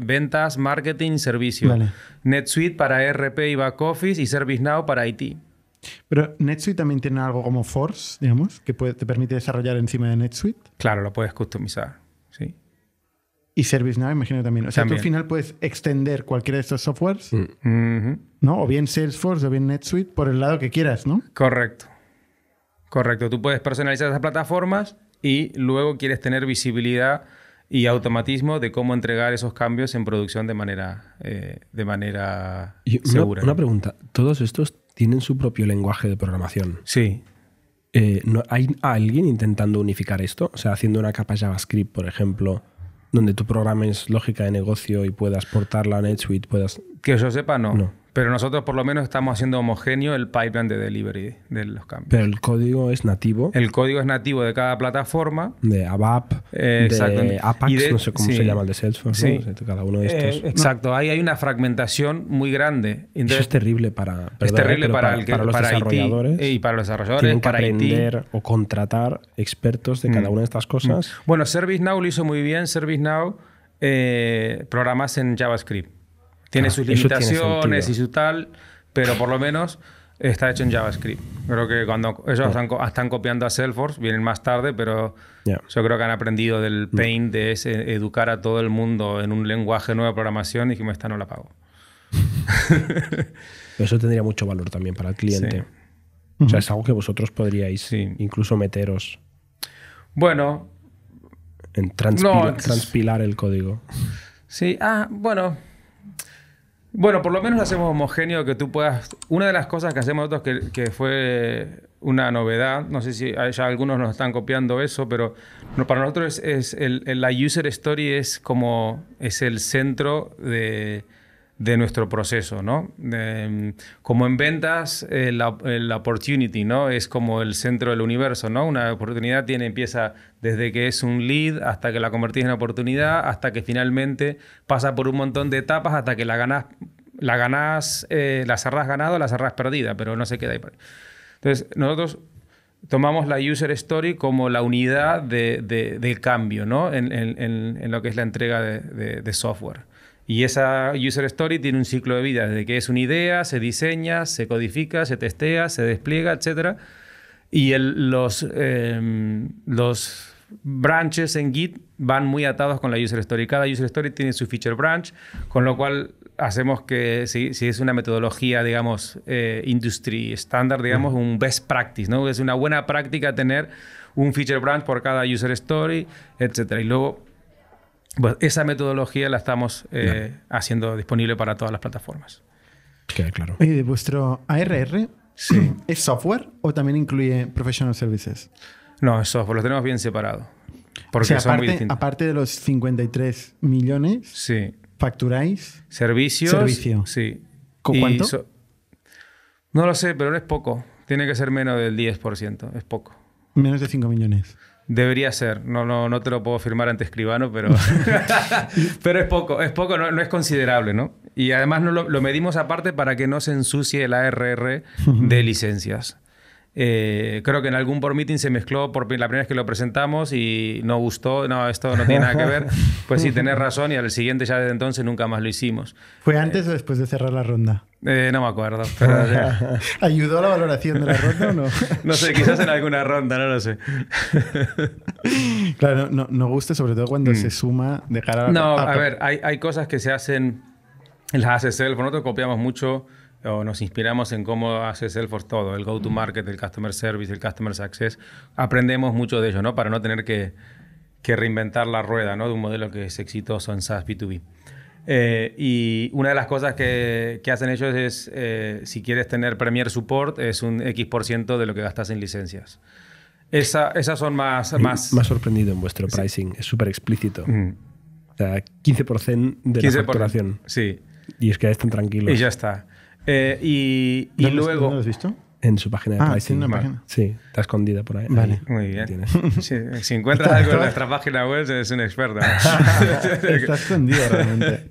ventas, marketing, servicio. Vale. NetSuite para RP y back office, y ServiceNow para IT. Pero NetSuite también tiene algo como Force, digamos, que te permite desarrollar encima de NetSuite. Claro, lo puedes customizar, sí. Y ServiceNow, imagino, también. O sea, también. Tú al final puedes extender cualquiera de estos softwares, ¿no? O bien Salesforce o bien NetSuite, por el lado que quieras, ¿no? Correcto. Correcto. Tú puedes personalizar esas plataformas y luego quieres tener visibilidad y automatismo de cómo entregar esos cambios en producción de manera segura. Una pregunta. ¿Todos estos tienen su propio lenguaje de programación? Sí. ¿Hay alguien intentando unificar esto? O sea, haciendo una capa JavaScript, por ejemplo, donde tú programes lógica de negocio y puedas portarla a NetSuite, puedas... Que yo sepa, no. Pero nosotros por lo menos estamos haciendo homogéneo el pipeline de delivery de los cambios. Pero el código es nativo. El código es nativo de cada plataforma. De ABAP, de Apax, no sé cómo se llama el de Salesforce. Sí. ¿No? O sea, cada uno de estos. Exacto. Ahí hay una fragmentación muy grande. Entonces, eso es terrible para... Es terrible para los desarrolladores. Y para los desarrolladores. Tienen que aprender o contratar expertos de cada una de estas cosas. Bueno, ServiceNow lo hizo muy bien. ServiceNow programas en JavaScript. Tiene sus limitaciones y su tal, pero por lo menos está hecho en JavaScript. Creo que cuando ellos están copiando a Salesforce, vienen más tarde, pero yo creo que han aprendido del pain de educar a todo el mundo en un lenguaje nuevo de programación y que esta no la pago. Eso tendría mucho valor también para el cliente. Sí. O sea, es algo que vosotros podríais incluso meteros. Bueno. En transpilar el código. Sí, Bueno, por lo menos lo hacemos homogéneo, que tú puedas... Una de las cosas que hacemos nosotros que fue una novedad, no sé si ya algunos nos están copiando eso, pero para nosotros la user story es el centro de nuestro proceso, ¿no? Como en ventas, la opportunity, ¿no? Es como el centro del universo, ¿no? Una oportunidad empieza desde que es un lead hasta que la convertís en oportunidad, hasta que finalmente pasa por un montón de etapas hasta que la cerrás ganado, la cerrás perdida, pero no se queda ahí. Entonces, nosotros tomamos la user story como la unidad del cambio, ¿no? En lo que es la entrega de software. Y esa user story tiene un ciclo de vida, desde que es una idea, se diseña, se codifica, se testea, se despliega, etc. Y los branches en Git van muy atados con la user story. Cada user story tiene su feature branch, con lo cual hacemos que, si es una metodología, digamos, industry estándar, digamos, un best practice, ¿no? Es una buena práctica tener un feature branch por cada user story, etc. Y luego... Pues esa metodología la estamos haciendo disponible para todas las plataformas. Queda claro. Oye, ¿de vuestro ARR sí. es software o también incluye professional services? No, es software. Lo tenemos bien separado. Porque o sea, son aparte, muy aparte de los 53 millones, sí. ¿facturáis? Servicios. Servicio. Sí. ¿Con cuánto? No lo sé, pero no es poco. Tiene que ser menos del 10%. Es poco. Menos de 5 millones. Debería ser. No te lo puedo firmar ante escribano, pero, pero es poco. Es poco, no es considerable, ¿no? Y además no lo medimos aparte para que no se ensucie el ARR de licencias. Creo que en algún board meeting se mezcló por la primera vez que lo presentamos y no gustó. No, esto no tiene nada que ver. Pues sí, tenés razón. Y al siguiente ya desde entonces nunca más lo hicimos. ¿Fue antes o después de cerrar la ronda? No me acuerdo. Pero, ¿ayudó a la valoración de la ronda o no? No sé, quizás en alguna ronda, no lo sé. Claro, no gusta sobre todo cuando se suma de cara a... No, a ver, hay cosas que se hacen, las hace Salesforce. Nosotros copiamos mucho o nos inspiramos en cómo hace Salesforce todo, el go-to-market, el customer service, el customer success. Aprendemos mucho de ello, ¿no? Para no tener que reinventar la rueda, ¿no? De un modelo que es exitoso en SaaS B2B. Y una de las cosas que hacen ellos es, si quieres tener Premier Support, es un X% de lo que gastas en licencias. Esas son más... Me ha sorprendido en vuestro pricing, sí. Es súper explícito. O sea, 15% de la facturación. Sí. Y es que están tranquilos. Y ya está. Y luego... ¿Dónde lo has visto? En su página de pricing. ¿Tiene una página? Sí, está escondida por ahí. Vale. Muy bien. Si encuentras algo en nuestra página web, eres un experto. Está escondida realmente.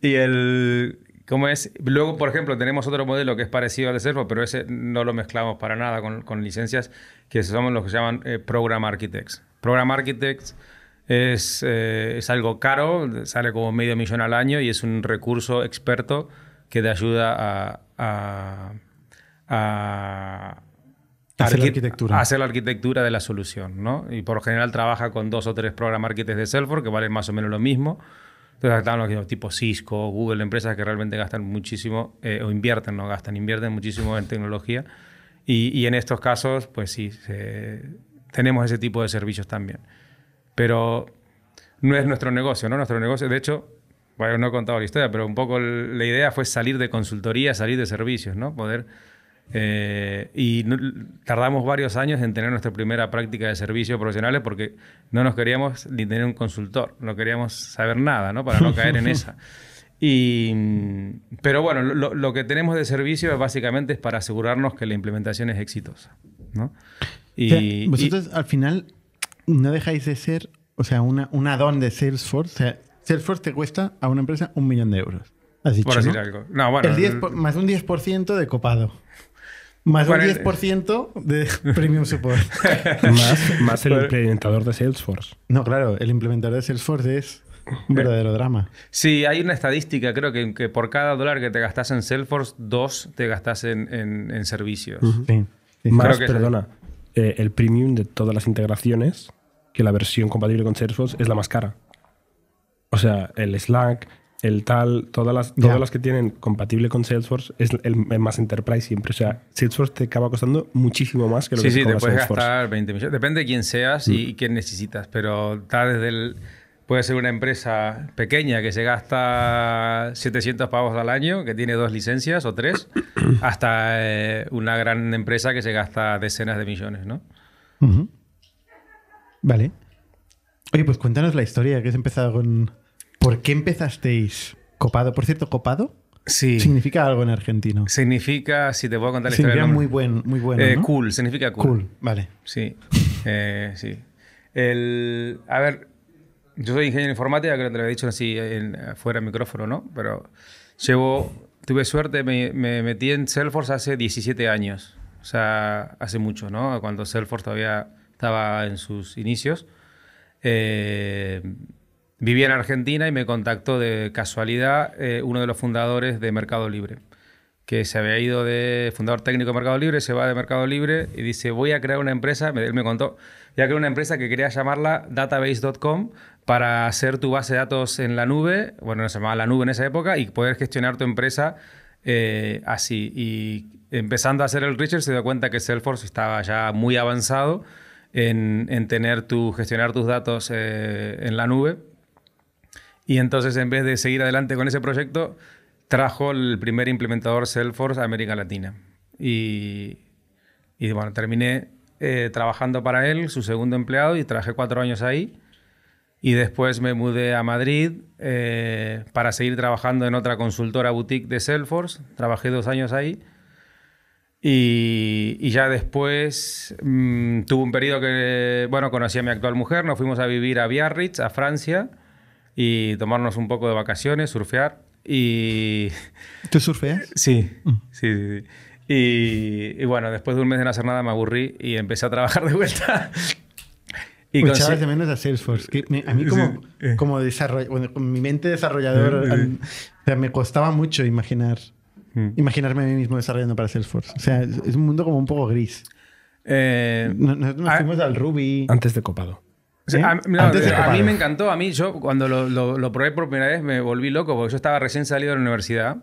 Y el... ¿Cómo es? Luego, por ejemplo, tenemos otro modelo que es parecido al de Salesforce, pero ese no lo mezclamos para nada con licencias, que somos los que se llaman Program Architects. Program Architects es algo caro, sale como $500,000 al año y es un recurso experto que te ayuda a hacer la arquitectura. Hacer la arquitectura de la solución, ¿no? Y por lo general trabaja con 2 o 3 program architects de Salesforce que valen más o menos lo mismo. Entonces están los tipo Cisco, Google, empresas que realmente gastan muchísimo, o invierten, no gastan, invierten muchísimo en tecnología. Y en estos casos, pues sí, tenemos ese tipo de servicios también. Pero no es nuestro negocio, ¿no? Nuestro negocio, de hecho... Bueno, no he contado la historia, pero un poco la idea fue salir de consultoría, salir de servicios, ¿no? Poder... tardamos varios años en tener nuestra primera práctica de servicios profesionales porque no nos queríamos ni tener un consultor, no queríamos saber nada, ¿no? Para no caer en esa. Pero bueno, lo que tenemos de servicios básicamente es para asegurarnos que la implementación es exitosa, ¿no? Vosotros al final no dejáis de ser, o sea, un add-on de Salesforce, o sea, Salesforce te cuesta a una empresa $1 millón. Has dicho, por decir, ¿no? Algo. No, bueno, más un 10% de copado. Más un 10% de Premium Support. más el implementador de Salesforce. No, claro, el implementador de Salesforce es un verdadero drama. Sí, hay una estadística, creo que por cada $1 que te gastas en Salesforce, 2 te gastas en servicios. Sí, sí. Más, creo que perdona, el Premium de todas las integraciones, que la versión compatible con Salesforce es la más cara. O sea, el Slack, el tal, todas las que tienen compatible con Salesforce es el más enterprise siempre. O sea, Salesforce te acaba costando muchísimo más que lo que te cobra Salesforce. Sí, te puedes gastar $20 millones. Depende de quién seas y quién necesitas, pero está desde el... Puede ser una empresa pequeña que se gasta $700 al año, que tiene 2 licencias o 3, hasta una gran empresa que se gasta decenas de millones, ¿no? Vale. Oye, pues cuéntanos la historia que has empezado con... ¿Por qué empezasteis Copado? Por cierto, Copado sí. significa algo en argentino. Significa, si te puedo contar la historia... Significa muy bueno, ¿no? Cool, significa cool. Cool, vale. Sí, sí. A ver, yo soy ingeniero informático, creo que te lo había dicho así fuera del micrófono, ¿no? Pero tuve suerte, me metí en Salesforce hace 17 años. O sea, hace mucho, ¿no? Cuando Salesforce todavía estaba en sus inicios. Vivía en Argentina y me contactó de casualidad uno de los fundadores de Mercado Libre, que se había ido de fundador técnico de Mercado Libre, se va de Mercado Libre y dice, voy a crear una empresa, él me contó, voy a crear una empresa que quería llamarla database.com para hacer tu base de datos en la nube, bueno, se llamaba la nube en esa época, y poder gestionar tu empresa así. Y empezando a hacer el research se dio cuenta que Salesforce estaba ya muy avanzado en gestionar tus datos en la nube. Y entonces, en vez de seguir adelante con ese proyecto, trajo el primer implementador Salesforce a América Latina. Y bueno, terminé trabajando para él, su segundo empleado, y trabajé 4 años ahí. Y después me mudé a Madrid para seguir trabajando en otra consultora boutique de Salesforce. Trabajé 2 años ahí. Y ya después tuve un periodo que, bueno, conocí a mi actual mujer, nos fuimos a vivir a Biarritz, a Francia, y tomarnos un poco de vacaciones, surfear. Y... ¿Tú surfeas? Sí, sí, sí. Y bueno, después de un mes de no hacer nada me aburrí y empecé a trabajar de vuelta. Y echabas de menos a Salesforce. Que a mí como, como desarrollador, bueno, mi mente desarrolladora, o sea, me costaba mucho imaginarme a mí mismo desarrollando para Salesforce. O sea, es un mundo como un poco gris. Nos fuimos al Ruby. Antes de Copado. O sea, a mí me encantó. A mí, yo cuando lo probé por primera vez me volví loco porque yo estaba recién salido de la universidad.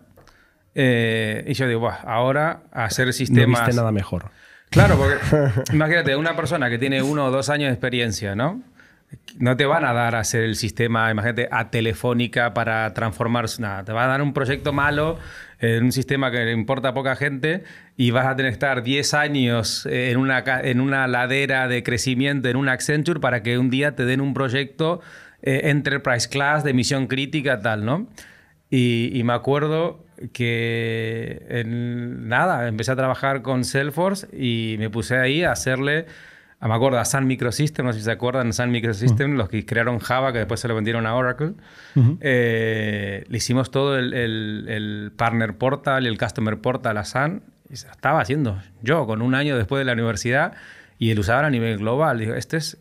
Y yo digo, buah, ahora hacer sistemas... No viste nada mejor. Claro, porque imagínate, una persona que tiene 1 o 2 años de experiencia, ¿no? No te van a dar a hacer el sistema, imagínate, a Telefónica para transformar... Nada, te van a dar un proyecto malo, en un sistema que le importa a poca gente y vas a tener que estar 10 años en una ladera de crecimiento, en un Accenture, para que un día te den un proyecto Enterprise Class de misión crítica, tal, ¿no? Y me acuerdo... que nada, empecé a trabajar con Salesforce y me puse ahí a hacerle, me acuerdo, a Sun Microsystems, no sé si se acuerdan, Sun Microsystems, los que crearon Java, que después se lo vendieron a Oracle. Le hicimos todo el Partner Portal y el Customer Portal a Sun, y se lo estaba haciendo yo, con 1 año después de la universidad, y él usaba a nivel global. Digo, este es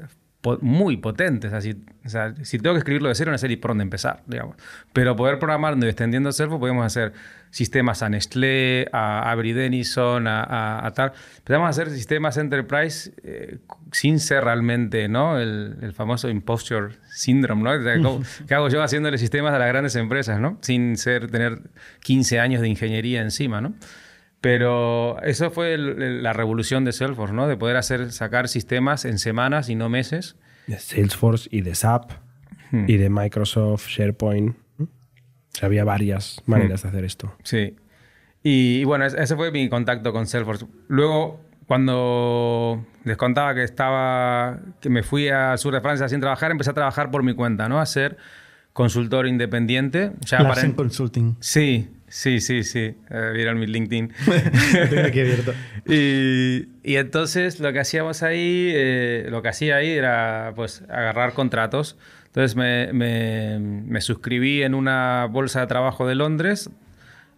muy potente. O sea, si tengo que escribirlo de cero, no sé por dónde empezar, digamos. Pero poder programarlo y extendiendo Salesforce, podemos hacer sistemas a Nestlé, a Avery Dennison, a tal. Empezamos a hacer sistemas enterprise sin ser realmente, ¿no? El famoso imposture syndrome, ¿no? O sea, ¿qué hago yo haciéndole sistemas a las grandes empresas, ¿no? Sin tener 15 años de ingeniería encima, ¿no? Pero eso fue la revolución de Salesforce, ¿no? De poder sacar sistemas en semanas y no meses. De Salesforce y de SAP y de Microsoft, SharePoint. O sea, había varias maneras de hacer esto. Sí. Y bueno, ese fue mi contacto con Salesforce. Luego, cuando les contaba que me fui al sur de Francia sin trabajar, empecé a trabajar por mi cuenta, ¿no? A ser consultor independiente. Ya Larsen Consulting. Sí. Sí, sí, sí. Vieron mi LinkedIn. Tengo aquí abierto. Y entonces lo que hacía ahí era pues agarrar contratos. Entonces me suscribí en una bolsa de trabajo de Londres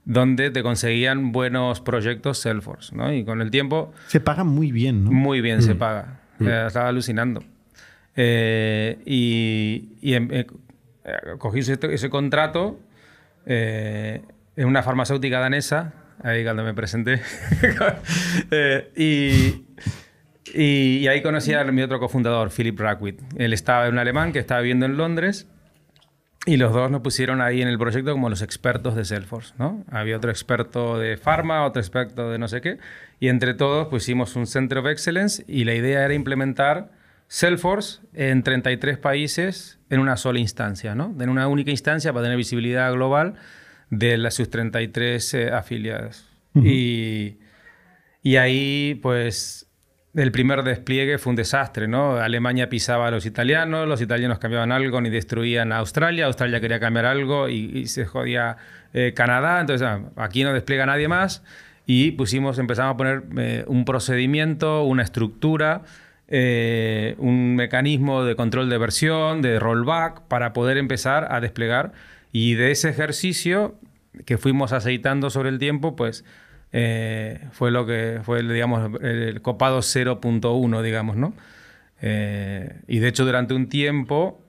donde te conseguían buenos proyectos Salesforce, ¿no? Y con el tiempo... Se paga muy bien, ¿no? Muy bien se paga. Estaba alucinando. Cogí ese contrato... en una farmacéutica danesa, ahí cuando me presenté. Y ahí conocí a mi otro cofundador, Philip Rackwitz. Él estaba en un alemán que estaba viviendo en Londres y los dos nos pusieron ahí en el proyecto como los expertos de Salesforce, ¿no? Había otro experto de pharma, otro experto de no sé qué, y entre todos pusimos un Center of Excellence y la idea era implementar Salesforce en 33 países en una sola instancia, ¿no? En una única instancia para tener visibilidad global de sus 33 afiliadas. Y ahí, pues, el primer despliegue fue un desastre, ¿no? Alemania pisaba a los italianos cambiaban algo y destruían a Australia, Australia quería cambiar algo y se jodía Canadá, entonces aquí no despliega nadie más y empezamos a poner un procedimiento, una estructura, un mecanismo de control de versión, de rollback, para poder empezar a desplegar. Y de ese ejercicio que fuimos aceitando sobre el tiempo, pues fue lo que fue, digamos, el Copado 0.1, digamos, ¿no? Y de hecho, durante un tiempo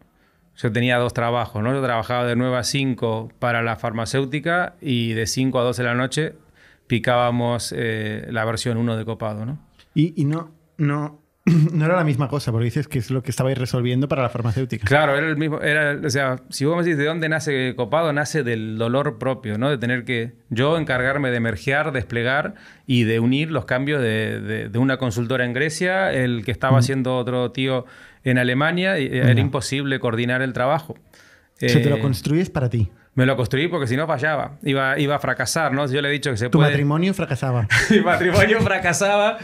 yo tenía 2 trabajos, ¿no? Yo trabajaba de 9 a 5 para la farmacéutica y de 5 a 12 de la noche picábamos la versión 1 de Copado, ¿no? No era la misma cosa, porque dices que es lo que estabais resolviendo para la farmacéutica. Claro, era el mismo. O sea, si vos me decís de dónde nace Copado, nace del dolor propio, ¿no? De tener que yo encargarme de mergear, desplegar y de unir los cambios de una consultora en Grecia, el que estaba haciendo otro tío en Alemania, y era imposible coordinar el trabajo. O sea, te lo construyes para ti. Me lo construí porque si no fallaba, iba a fracasar, ¿no? Yo le he dicho que se puede... Tu matrimonio fracasaba. Mi matrimonio fracasaba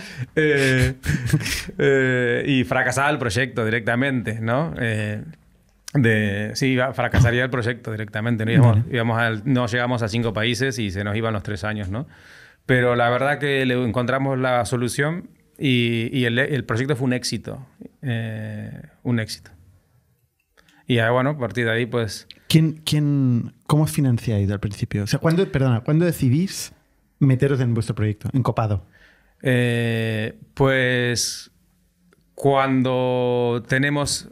y fracasaba el proyecto directamente, ¿no? Sí, fracasaría el proyecto directamente, ¿no? No llegamos a 5 países y se nos iban los 3 años, ¿no? Pero la verdad que le encontramos la solución y el proyecto fue un éxito. Un éxito. Y bueno, a partir de ahí, pues... ¿Cómo os financiáis al principio? O sea, ¿cuándo decidís meteros en vuestro proyecto, en Copado? Pues cuando vemos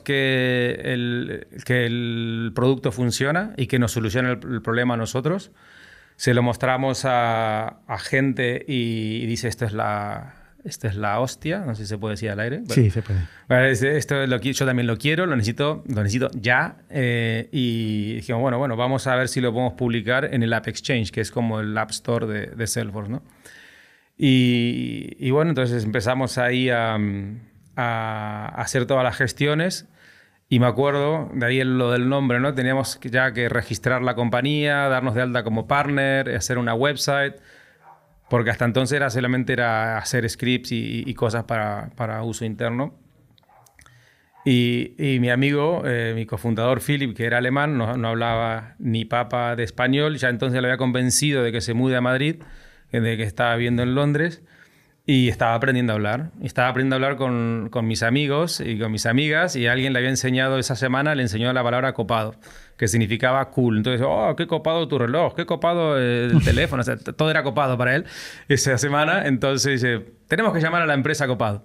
que el producto funciona y que nos soluciona el problema a nosotros, se lo mostramos a gente y dice, esta es la hostia, no sé si se puede decir al aire. Pero, sí, se puede. Bueno, yo también lo quiero, lo necesito ya. Y dijimos, bueno, vamos a ver si lo podemos publicar en el App Exchange, que es como el App Store de Salesforce, ¿no? Y bueno, entonces empezamos ahí a hacer todas las gestiones. Y me acuerdo, de ahí lo del nombre, ¿no? Teníamos ya que registrar la compañía, darnos de alta como partner, hacer una website... Porque hasta entonces solamente era hacer scripts y cosas para uso interno. Y mi amigo, mi cofundador Philip, que era alemán, no hablaba ni papa de español. Ya entonces lo había convencido de que se mude a Madrid, de que estaba viviendo en Londres. Y estaba aprendiendo a hablar. Estaba aprendiendo a hablar con mis amigos y con mis amigas. Y alguien le había enseñado esa semana, le enseñó la palabra copado, que significaba cool. Entonces, oh, qué copado tu reloj, qué copado el teléfono. O sea, todo era copado para él esa semana. Entonces dice, tenemos que llamar a la empresa Copado.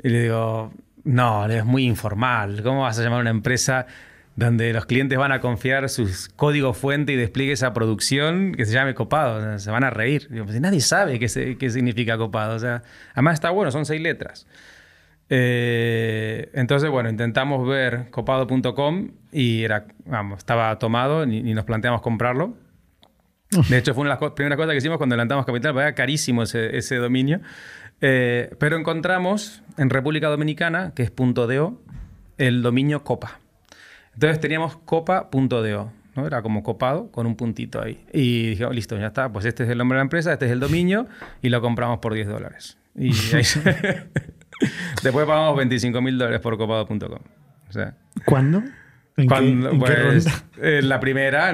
Y le digo, no, es muy informal. ¿Cómo vas a llamar a una empresa donde los clientes van a confiar sus códigos fuente y despliegues a producción que se llame Copado? O sea, se van a reír. Digo, pues, nadie sabe qué significa Copado. O sea, además está bueno, son 6 letras. Entonces, bueno, intentamos ver copado.com y estaba tomado y nos planteamos comprarlo. De hecho, fue una de las primeras cosas que hicimos cuando levantamos capital, porque era carísimo ese dominio. Pero encontramos en República Dominicana, que es .do, el dominio Copa. Entonces teníamos copa.do, ¿no? Era como copado con un puntito ahí. Y dije, listo, ya está, pues este es el nombre de la empresa, este es el dominio y lo compramos por $10. Y ahí después pagamos $25.000 por copado.com. O sea, ¿cuándo? En la primera,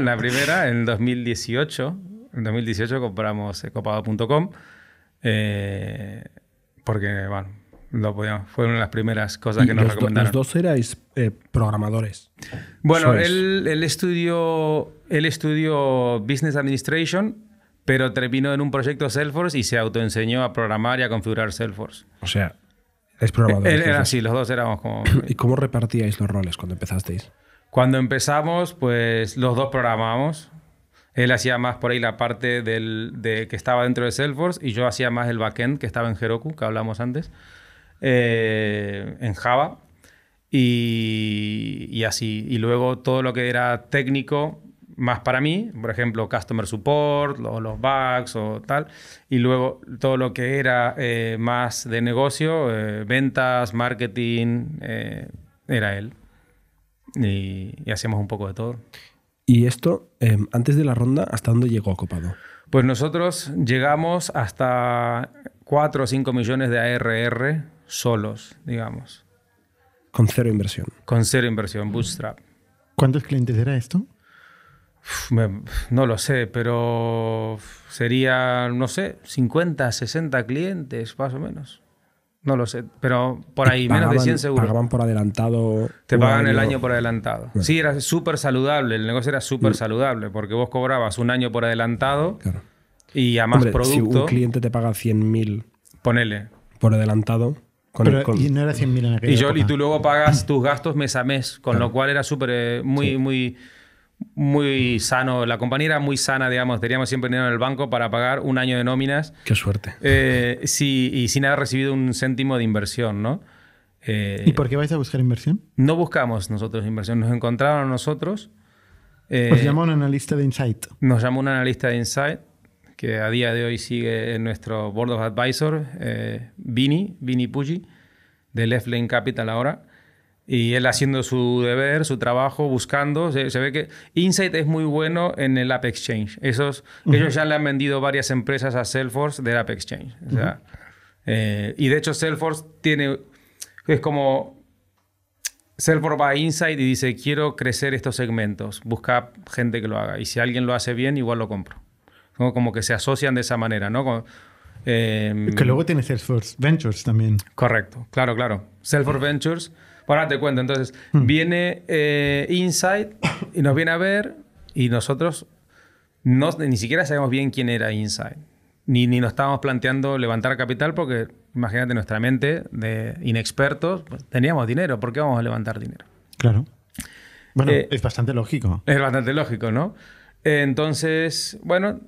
en 2018. En 2018 compramos copado.com porque, bueno, lo podíamos. Fue una de las primeras cosas que nos recomendaron. ¿Los dos erais programadores? Bueno, él estudió Business Administration, pero terminó en un proyecto Salesforce y se autoenseñó a programar y a configurar Salesforce. O sea, es programador. Él era así, los dos éramos como... ¿Y cómo repartíais los roles cuando empezasteis? Cuando empezamos, pues los dos programábamos. Él hacía más por ahí la parte que estaba dentro de Salesforce y yo hacía más el backend que estaba en Heroku, que hablamos antes, en Java. Y así. Y luego todo lo que era técnico... más para mí, por ejemplo, customer support, los bugs o tal. Y luego todo lo que era más de negocio, ventas, marketing, era él. Y hacíamos un poco de todo. ¿Y esto, antes de la ronda, hasta dónde llegó Copado? Pues nosotros llegamos hasta 4 o 5 millones de ARR solos, digamos. Con cero inversión. Con cero inversión, bootstrap. ¿Cuántos clientes era esto? No lo sé, pero serían, no sé, 50, 60 clientes, más o menos. No lo sé, pero por ahí, menos de 100 seguro. ¿Te pagaban por adelantado? Te pagan el año por adelantado. Bueno. Sí, era súper saludable, el negocio era súper saludable, porque vos cobrabas un año por adelantado y a más producto. Si un cliente te paga 100.000, ponele, por adelantado. Y no era 100.000 en aquella época. Y tú luego pagas tus gastos mes a mes, con lo cual era súper, muy sano. La compañía era muy sana, digamos. Teníamos siempre dinero en el banco para pagar un año de nóminas. ¡Qué suerte! Sí, y sin haber recibido un céntimo de inversión, ¿no? ¿Y por qué vais a buscar inversión? No buscamos nosotros inversión. Nos encontraron nosotros. ¿Os llamó un analista de Insight? Nos llamó un analista de Insight, que a día de hoy sigue en nuestro Board of Advisors, Vini Puggi, de Left Lane Capital ahora. Y él haciendo su deber, su trabajo, buscando. Se ve que Insight es muy bueno en el App Exchange. Ellos ya le han vendido varias empresas a Salesforce del App Exchange. O sea, y de hecho Salesforce tiene... Es como... Salesforce va a Insight y dice, quiero crecer estos segmentos. Busca gente que lo haga. Y si alguien lo hace bien, igual lo compro. Como que se asocian de esa manera, ¿no? Como, que luego tiene Salesforce Ventures también. Correcto. Claro, claro. Salesforce Ventures... Bueno, te cuento. Entonces, viene Insight y nos viene a ver y nosotros ni siquiera sabemos bien quién era Insight. Ni nos estábamos planteando levantar capital porque, imagínate, nuestra mente de inexpertos, pues, teníamos dinero. ¿Por qué vamos a levantar dinero? Claro. Bueno, es bastante lógico. Es bastante lógico, ¿no? Entonces, bueno,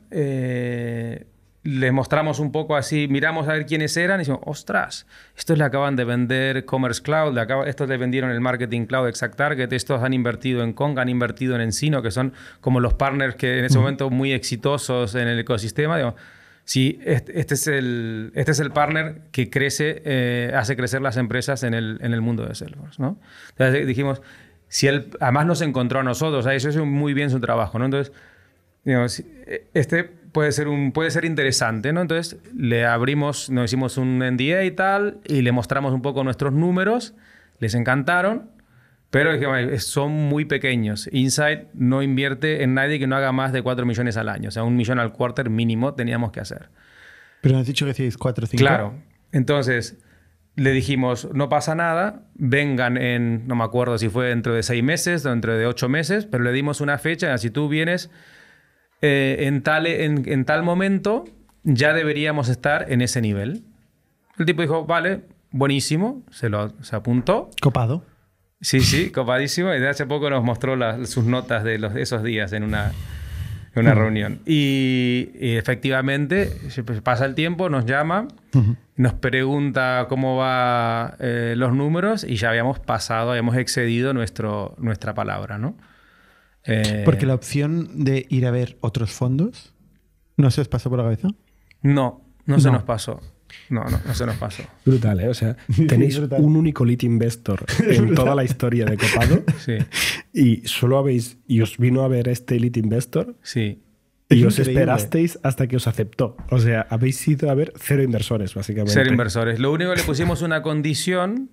les mostramos un poco así, miramos a ver quiénes eran y decimos, ostras, estos le acaban de vender Commerce Cloud, estos le vendieron el Marketing Cloud Exact Target, estos han invertido en Kong, han invertido en Encino, que son como los partners que en ese momento muy exitosos en el ecosistema. Digamos, sí, este es el partner que crece, hace crecer las empresas en el mundo de Salesforce, ¿no? Entonces dijimos, si él además nos encontró a nosotros, eso es muy bien su trabajo, ¿no? Entonces, digamos, puede ser interesante, ¿no? Entonces le abrimos, nos hicimos un NDA y tal, y le mostramos un poco nuestros números, les encantaron, pero son muy pequeños. Insight no invierte en nadie que no haga más de 4 millones al año, o sea, 1 millón al quarter mínimo teníamos que hacer. Pero has dicho que hacíais 4 o 5. Claro. Entonces le dijimos, no pasa nada, vengan en, no me acuerdo si fue dentro de 6 meses, dentro de 8 meses, pero le dimos una fecha, si tú vienes... en tal momento ya deberíamos estar en ese nivel. El tipo dijo, vale, buenísimo, se apuntó. Copado. Sí, sí, copadísimo. Y de hace poco nos mostró sus notas de esos días en una reunión. Y efectivamente, pasa el tiempo, nos llama, nos pregunta cómo van los números y ya habíamos excedido nuestra palabra, ¿no? Porque la opción de ir a ver otros fondos, ¿no se os pasó por la cabeza? No se nos pasó. No se nos pasó. Brutal, ¿eh? O sea, tenéis un único lead investor en toda la historia de Copado. Sí. Y solo y os vino a ver este lead investor. Sí. Y os esperasteis hasta que os aceptó. O sea, habéis ido a ver 0 inversores, básicamente. 0 inversores. Lo único que le pusimos una condición...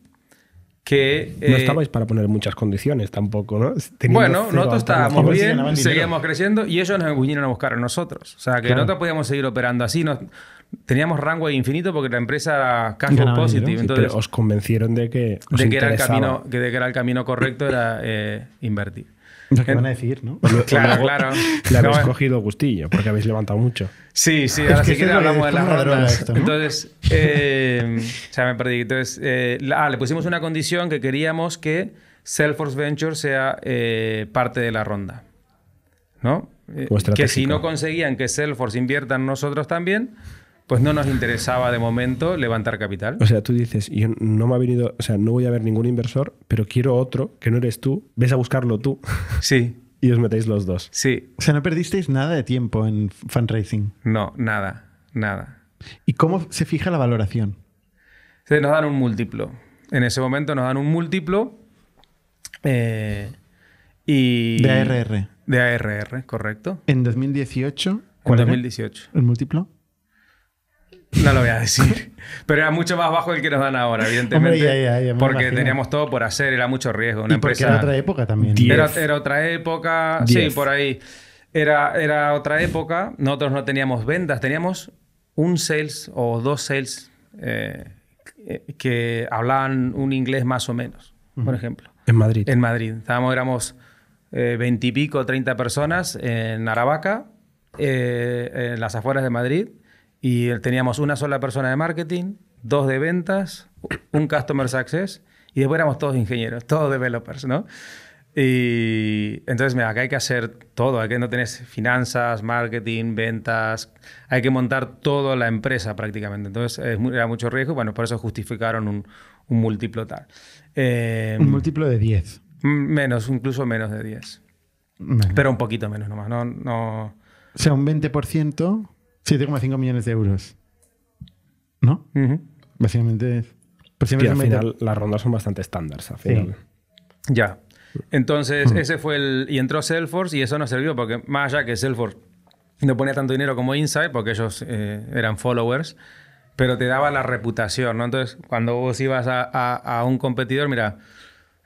Que, no estabais para poner muchas condiciones tampoco, ¿no? Bueno, nosotros estábamos bien, seguíamos creciendo y ellos nos vinieron a buscar a nosotros. O sea, que nosotros podíamos seguir operando así. Teníamos rango infinito porque la empresa era cash flow positive. Entonces, pero os convencieron de que era el camino correcto, era invertir. Lo que van a decir, ¿no? Claro. Le habéis cogido gustillo porque habéis levantado mucho. Sí, sí, ahora sí que hablamos de las rondas. Entonces, o sea, me perdí. Entonces, le pusimos una condición que queríamos que Salesforce Ventures sea parte de la ronda, ¿no? Que si no conseguían que Salesforce invierta en nosotros también, pues no nos interesaba de momento levantar capital. O sea, tú dices, yo no me ha venido, o sea, no voy a ver ningún inversor, pero quiero otro que no eres tú, ves a buscarlo tú. Sí. Y os metéis los dos. Sí. O sea, no perdisteis nada de tiempo en fundraising. No, nada. ¿Y cómo se fija la valoración? Se nos dan un múltiplo. En ese momento nos dan un múltiplo. Y de ARR. De ARR, correcto. En 2018. ¿Cuál era? 2018. ¿El múltiplo? No lo voy a decir. Pero era mucho más bajo el que nos dan ahora, evidentemente. Hombre, ya, porque imagino. Teníamos todo por hacer, era mucho riesgo. Una empresa, era otra época también. Era otra época. 10. Sí, por ahí. Era otra época. Nosotros no teníamos ventas, teníamos un sales o 2 sales que hablaban un inglés más o menos, por ejemplo. En Madrid. Éramos 20 y pico, 30 personas en Aravaca, en las afueras de Madrid. Y teníamos una sola persona de marketing, 2 de ventas, un customer success y después éramos todos ingenieros, todos developers, ¿no? Y entonces, mira, acá hay que hacer todo. Aquí no tenés finanzas, marketing, ventas. Hay que montar toda la empresa prácticamente. Entonces, era mucho riesgo. Bueno, por eso justificaron un múltiplo tal. Un múltiplo de 10. Menos, incluso menos de 10. Vale. Pero un poquito menos nomás. No... O sea, un 20%... 7,5 millones de euros, ¿no? Básicamente... Pues al final las rondas son bastante estándar. Al final. Ya. Entonces, ese fue el... Y entró Salesforce y eso nos sirvió porque más allá que Salesforce no ponía tanto dinero como Insight porque ellos eran followers, pero te daba la reputación, ¿no? Entonces, cuando vos ibas a un competidor, mira,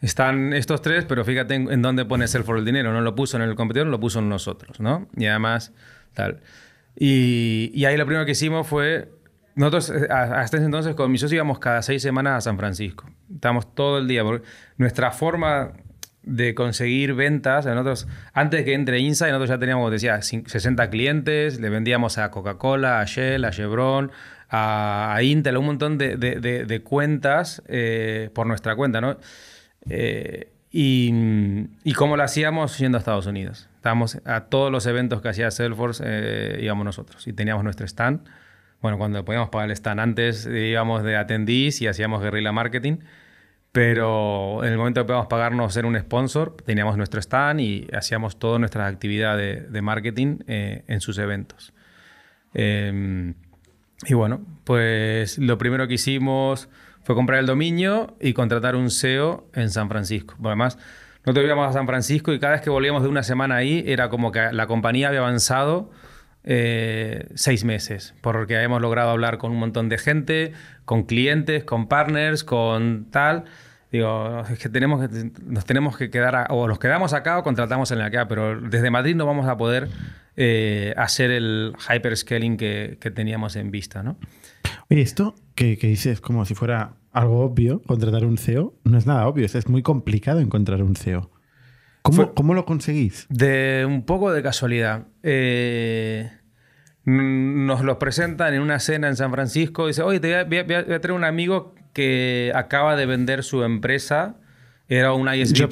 están estos tres, pero fíjate en dónde pone Salesforce el dinero. No lo puso en el competidor, lo puso en nosotros, ¿no? Y además, tal. Y ahí lo primero que hicimos fue... Nosotros hasta ese entonces con mis socios íbamos cada 6 semanas a San Francisco. Estábamos todo el día. Porque nuestra forma de conseguir ventas, nosotros, antes que entre Insight, nosotros ya teníamos, decía, 60 clientes, le vendíamos a Coca-Cola, a Shell, a Chevron, a Intel, un montón de cuentas por nuestra cuenta, ¿no? Y cómo lo hacíamos yendo a Estados Unidos. Estábamos a todos los eventos que hacía Salesforce, íbamos nosotros y teníamos nuestro stand. Bueno, cuando podíamos pagar el stand antes íbamos de attendees y hacíamos guerrilla marketing, pero en el momento que podíamos pagarnos ser un sponsor, teníamos nuestro stand y hacíamos todas nuestras actividades de marketing en sus eventos. Y bueno, pues lo primero que hicimos fue comprar el dominio y contratar un SEO en San Francisco. Además, nosotros íbamos a San Francisco y cada vez que volvíamos de una semana ahí era como que la compañía había avanzado 6 meses, porque habíamos logrado hablar con un montón de gente, con clientes, con partners, con tal. Digo, es que nos tenemos que quedar, o nos quedamos acá o contratamos en la acá, pero desde Madrid no vamos a poder hacer el hyperscaling que teníamos en vista, ¿no? Oye, esto que dices como si fuera algo obvio, contratar un CEO, no es nada obvio, es muy complicado encontrar un CEO. ¿Cómo lo conseguís? De un poco de casualidad. Nos los presentan en una cena en San Francisco y dice, oye, voy a traer un amigo que acaba de vender su empresa. Era un ISV.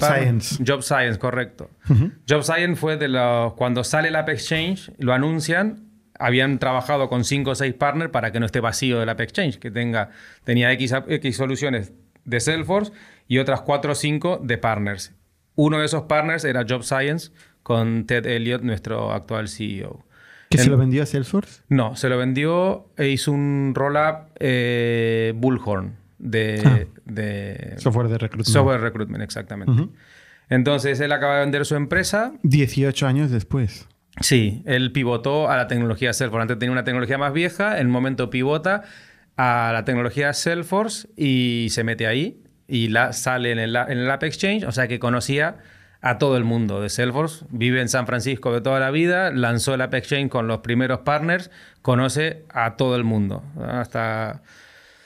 Job Science, correcto. Uh-huh. Job Science fue de los... Cuando sale el App Exchange, lo anuncian. Habían trabajado con 5 o 6 partners para que no esté vacío del App Exchange. Que tenía X soluciones de Salesforce y otras 4 o 5 de partners. Uno de esos partners era Job Science con Ted Elliott, nuestro actual CEO. ¿Que se lo vendió a Salesforce? No, se lo vendió e hizo un roll-up Bullhorn de software de recruitment. Software de recruitment, exactamente. Uh-huh. Entonces, él acaba de vender su empresa. 18 años después. Sí, él pivotó a la tecnología Salesforce. Antes tenía una tecnología más vieja, en el momento pivota a la tecnología Salesforce y se mete ahí. Y sale en el App Exchange, o sea que conocía a todo el mundo de Salesforce, vive en San Francisco de toda la vida, lanzó el App Exchange con los primeros partners, conoce a todo el mundo. Hasta...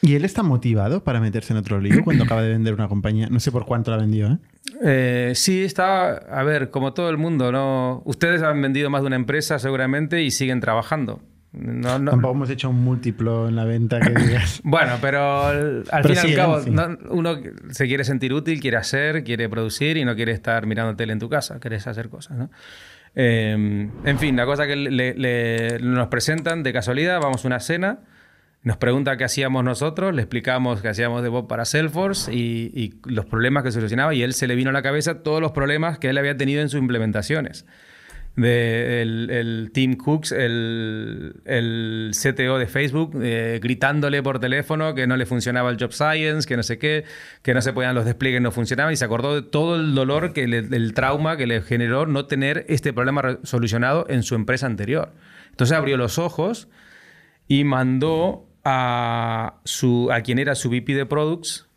¿Y él está motivado para meterse en otro lío cuando acaba de vender una compañía? No sé por cuánto la vendió, ¿eh? Sí, está, a ver, como todo el mundo, ¿no? Ustedes han vendido más de una empresa seguramente y siguen trabajando. No. Tampoco hemos hecho un múltiplo en la venta que digas. Bueno, pero al fin y al cabo, no, uno se quiere sentir útil, quiere hacer, quiere producir y no quiere estar mirando tele en tu casa, querés hacer cosas, ¿no? En fin, la cosa que nos presentan de casualidad, vamos a una cena, nos pregunta qué hacíamos nosotros, le explicamos qué hacíamos de Bob para Salesforce y los problemas que solucionaba y él se le vino a la cabeza todos los problemas que él había tenido en sus implementaciones. El Tim Cooks, el CTO de Facebook, gritándole por teléfono que no le funcionaba el Job Science, que no sé qué, que no se podían los despliegues, no funcionaban, y se acordó de todo el dolor, el trauma que le generó no tener este problema solucionado en su empresa anterior. Entonces abrió los ojos y mandó a quien era su VP de Products,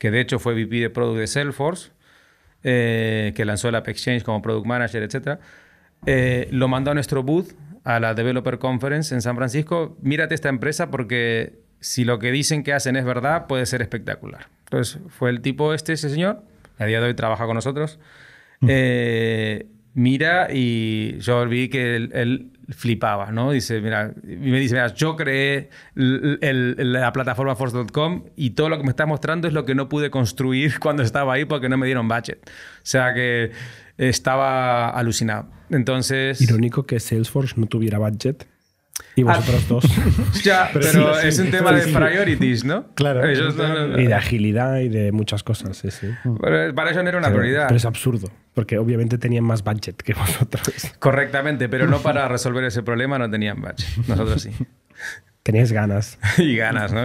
que de hecho fue VP de Product de Salesforce, que lanzó el App Exchange como Product Manager, etc., lo mandó a nuestro booth, a la Developer Conference en San Francisco. Mírate esta empresa porque si lo que dicen que hacen es verdad, puede ser espectacular. Entonces fue el tipo ese señor, a día de hoy trabaja con nosotros. Mira, y yo vi que él flipaba, ¿no? Dice, mira, y me dice, mira, yo creé la plataforma Force.com y todo lo que me está mostrando es lo que no pude construir cuando estaba ahí porque no me dieron budget. O sea que estaba alucinado. Entonces... Irónico que Salesforce no tuviera budget y vosotros dos. Ya, pero sí, es un tema de priorities, ¿no? Claro. Ellos no, y de agilidad y de muchas cosas, sí. Pero para ellos no era una prioridad. Pero es absurdo, porque obviamente tenían más budget que vosotros. Correctamente, pero no para resolver ese problema no tenían budget. Nosotros sí. Tenías ganas. Y ganas, ¿no?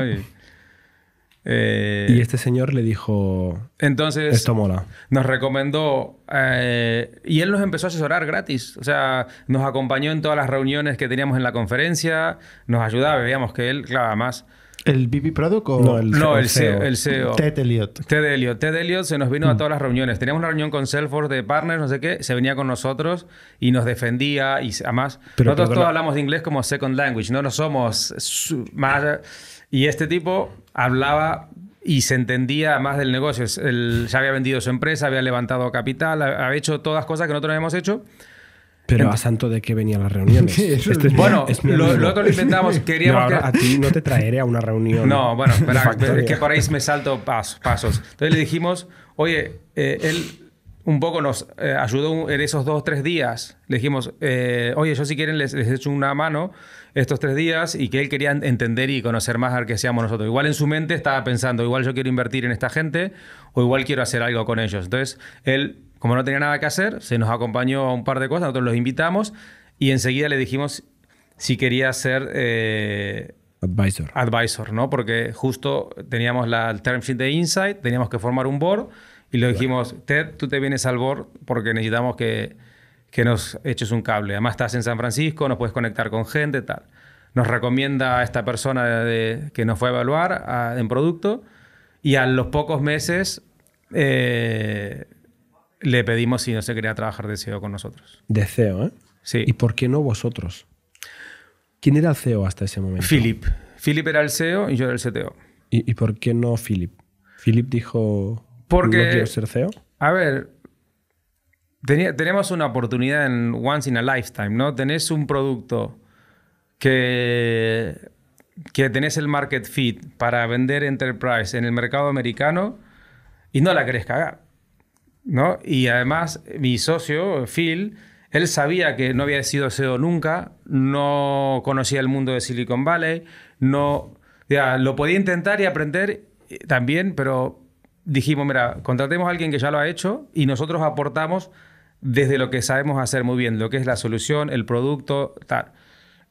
Y este señor le dijo, entonces, esto mola. Nos recomendó y él nos empezó a asesorar gratis. O sea, nos acompañó en todas las reuniones que teníamos en la conferencia, nos ayudaba, veíamos que él, claro, además... ¿El VP Product o no, el CEO? El CEO. Ted Elliott. Ted Elliott. Ted Elliott se nos vino a todas las reuniones. Teníamos una reunión con Salesforce de Partners, no sé qué, se venía con nosotros y nos defendía y además... Pero, nosotros todos hablamos de inglés como second language, no somos más... Y este tipo hablaba y se entendía más del negocio. Él ya había vendido su empresa, había levantado capital, había hecho todas cosas que nosotros habíamos hecho. Pero a santo de que venía a las reuniones. Bueno, lo otro lo inventamos. Queríamos que... A ti no te traeré a una reunión. No, bueno, es que por ahí me salto pasos. Entonces le dijimos, oye, él un poco nos ayudó en esos 2 o 3 días. Le dijimos, oye, yo si quieren les echo una mano estos 3 días, y que él quería entender y conocer más al que seamos nosotros. Igual en su mente estaba pensando, igual yo quiero invertir en esta gente o igual quiero hacer algo con ellos. Entonces él... Como no tenía nada que hacer, se nos acompañó a un par de cosas, nosotros los invitamos y enseguida le dijimos si quería ser advisor, ¿no? Porque justo teníamos el term sheet de Insight, teníamos que formar un board y le dijimos, Ted, tú te vienes al board porque necesitamos que nos eches un cable. Además estás en San Francisco, nos puedes conectar con gente, tal. Nos recomienda a esta persona que nos fue a evaluar en producto, y a los pocos meses... le pedimos si no se quería trabajar de CEO con nosotros. ¿De CEO, eh? Sí. ¿Y por qué no vosotros? ¿Quién era el CEO hasta ese momento? Philip. Philip era el CEO y yo era el CTO. ¿Y por qué no Philip? ¿Philip dijo, porque, no quiero ser CEO? A ver, tenemos una oportunidad en once in a lifetime, ¿no? Tenés un producto que tenés el market fit para vender enterprise en el mercado americano y no la querés cagar, ¿no? Y además mi socio, Phil, él sabía que no había sido CEO nunca, no conocía el mundo de Silicon Valley, lo podía intentar y aprender también, pero dijimos, mira, contratemos a alguien que ya lo ha hecho y nosotros aportamos desde lo que sabemos hacer muy bien, lo que es la solución, el producto, tal.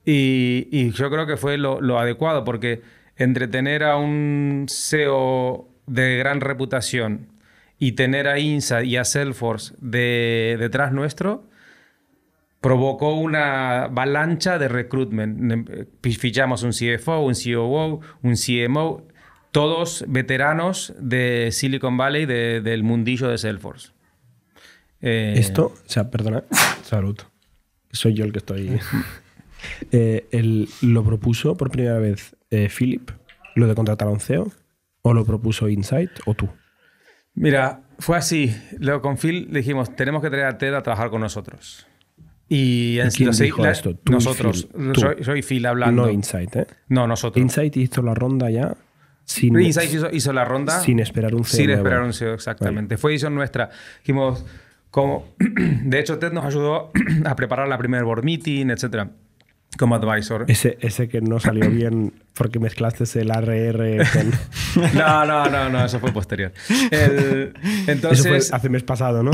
Y yo creo que fue lo adecuado, porque entre tener a un CEO de gran reputación y tener a Insa y a Salesforce detrás nuestro, provocó una avalancha de recruitment. Fichamos un CFO, un COO, un CMO, todos veteranos de Silicon Valley, del mundillo de Salesforce. Esto, o sea, perdona, salud. Soy yo el que estoy... él lo propuso por primera vez Philip, lo de contratar a un CEO, o lo propuso Insight, o tú. Mira, fue así. Luego con Phil le dijimos, tenemos que traer a Ted a trabajar con nosotros. ¿Y quién dijo esto? ¿Tú? Nosotros. Phil, tú. Soy Phil hablando. No Insight, ¿eh? No, nosotros. Insight hizo la ronda ya. Insight hizo la ronda. Sin esperar un CEO. Sin esperar un CEO, exactamente. Vale. Fue edición nuestra. Dijimos, como... De hecho, Ted nos ayudó a preparar la primera board meeting, etcétera, como advisor. Ese que no salió bien porque mezclaste el ARR con... No, eso fue posterior. Entonces... Eso fue hace mes pasado, ¿no?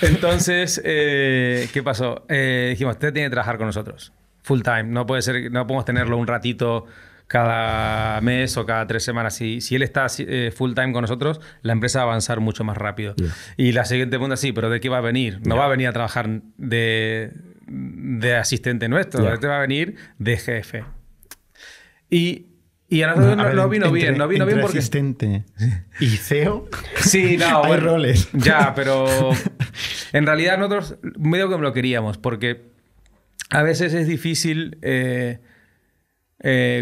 Entonces, ¿qué pasó? Dijimos, usted tiene que trabajar con nosotros full time. No podemos tenerlo un ratito cada mes o cada 3 semanas. Si él está full time con nosotros, la empresa va a avanzar mucho más rápido. Yeah. Y la siguiente pregunta, sí, pero ¿de qué va a venir? No va a venir a trabajar de asistente nuestro, este va a venir de jefe. Y a nosotros no vino bien porque... asistente y CEO sí, no, hay roles. Ya, pero en realidad nosotros medio que lo queríamos, porque a veces es difícil...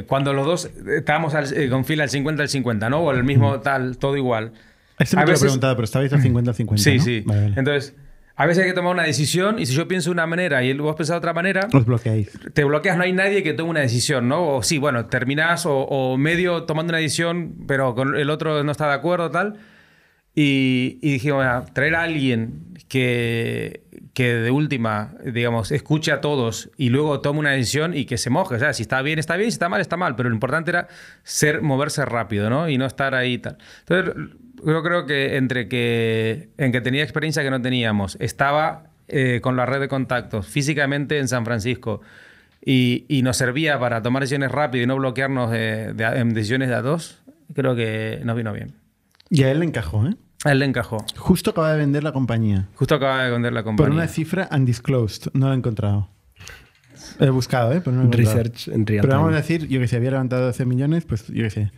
cuando los dos estábamos con Phil al 50 al 50, ¿no? O el mismo tal, todo igual. Este me lo he preguntado, pero estabais al 50 al 50, sí, ¿no? Sí. Vale. Entonces... A veces hay que tomar una decisión y si yo pienso de una manera y vos pensás de otra manera... Os bloqueáis. Te bloqueas, no hay nadie que tome una decisión, ¿no? O sí, bueno, terminás o medio tomando una decisión, pero con el otro no está de acuerdo, tal. Y dije, bueno, traer a alguien que de última, digamos, escuche a todos y luego tome una decisión y que se moje. O sea, si está bien, está bien, si está mal, está mal. Pero lo importante era moverse rápido, ¿no? Y no estar ahí y tal. Entonces... Yo creo que en que tenía experiencia que no teníamos, estaba con la red de contactos físicamente en San Francisco y nos servía para tomar decisiones rápido y no bloquearnos en decisiones de a dos, creo que nos vino bien. Y a él le encajó, ¿eh? A él le encajó. Justo acaba de vender la compañía. Justo acaba de vender la compañía. Por una cifra undisclosed. No la he encontrado. He buscado, ¿eh? Pero no he encontrado. Research en real time. Pero vamos a decir, yo que sé, había levantado 12 millones, pues yo que sé,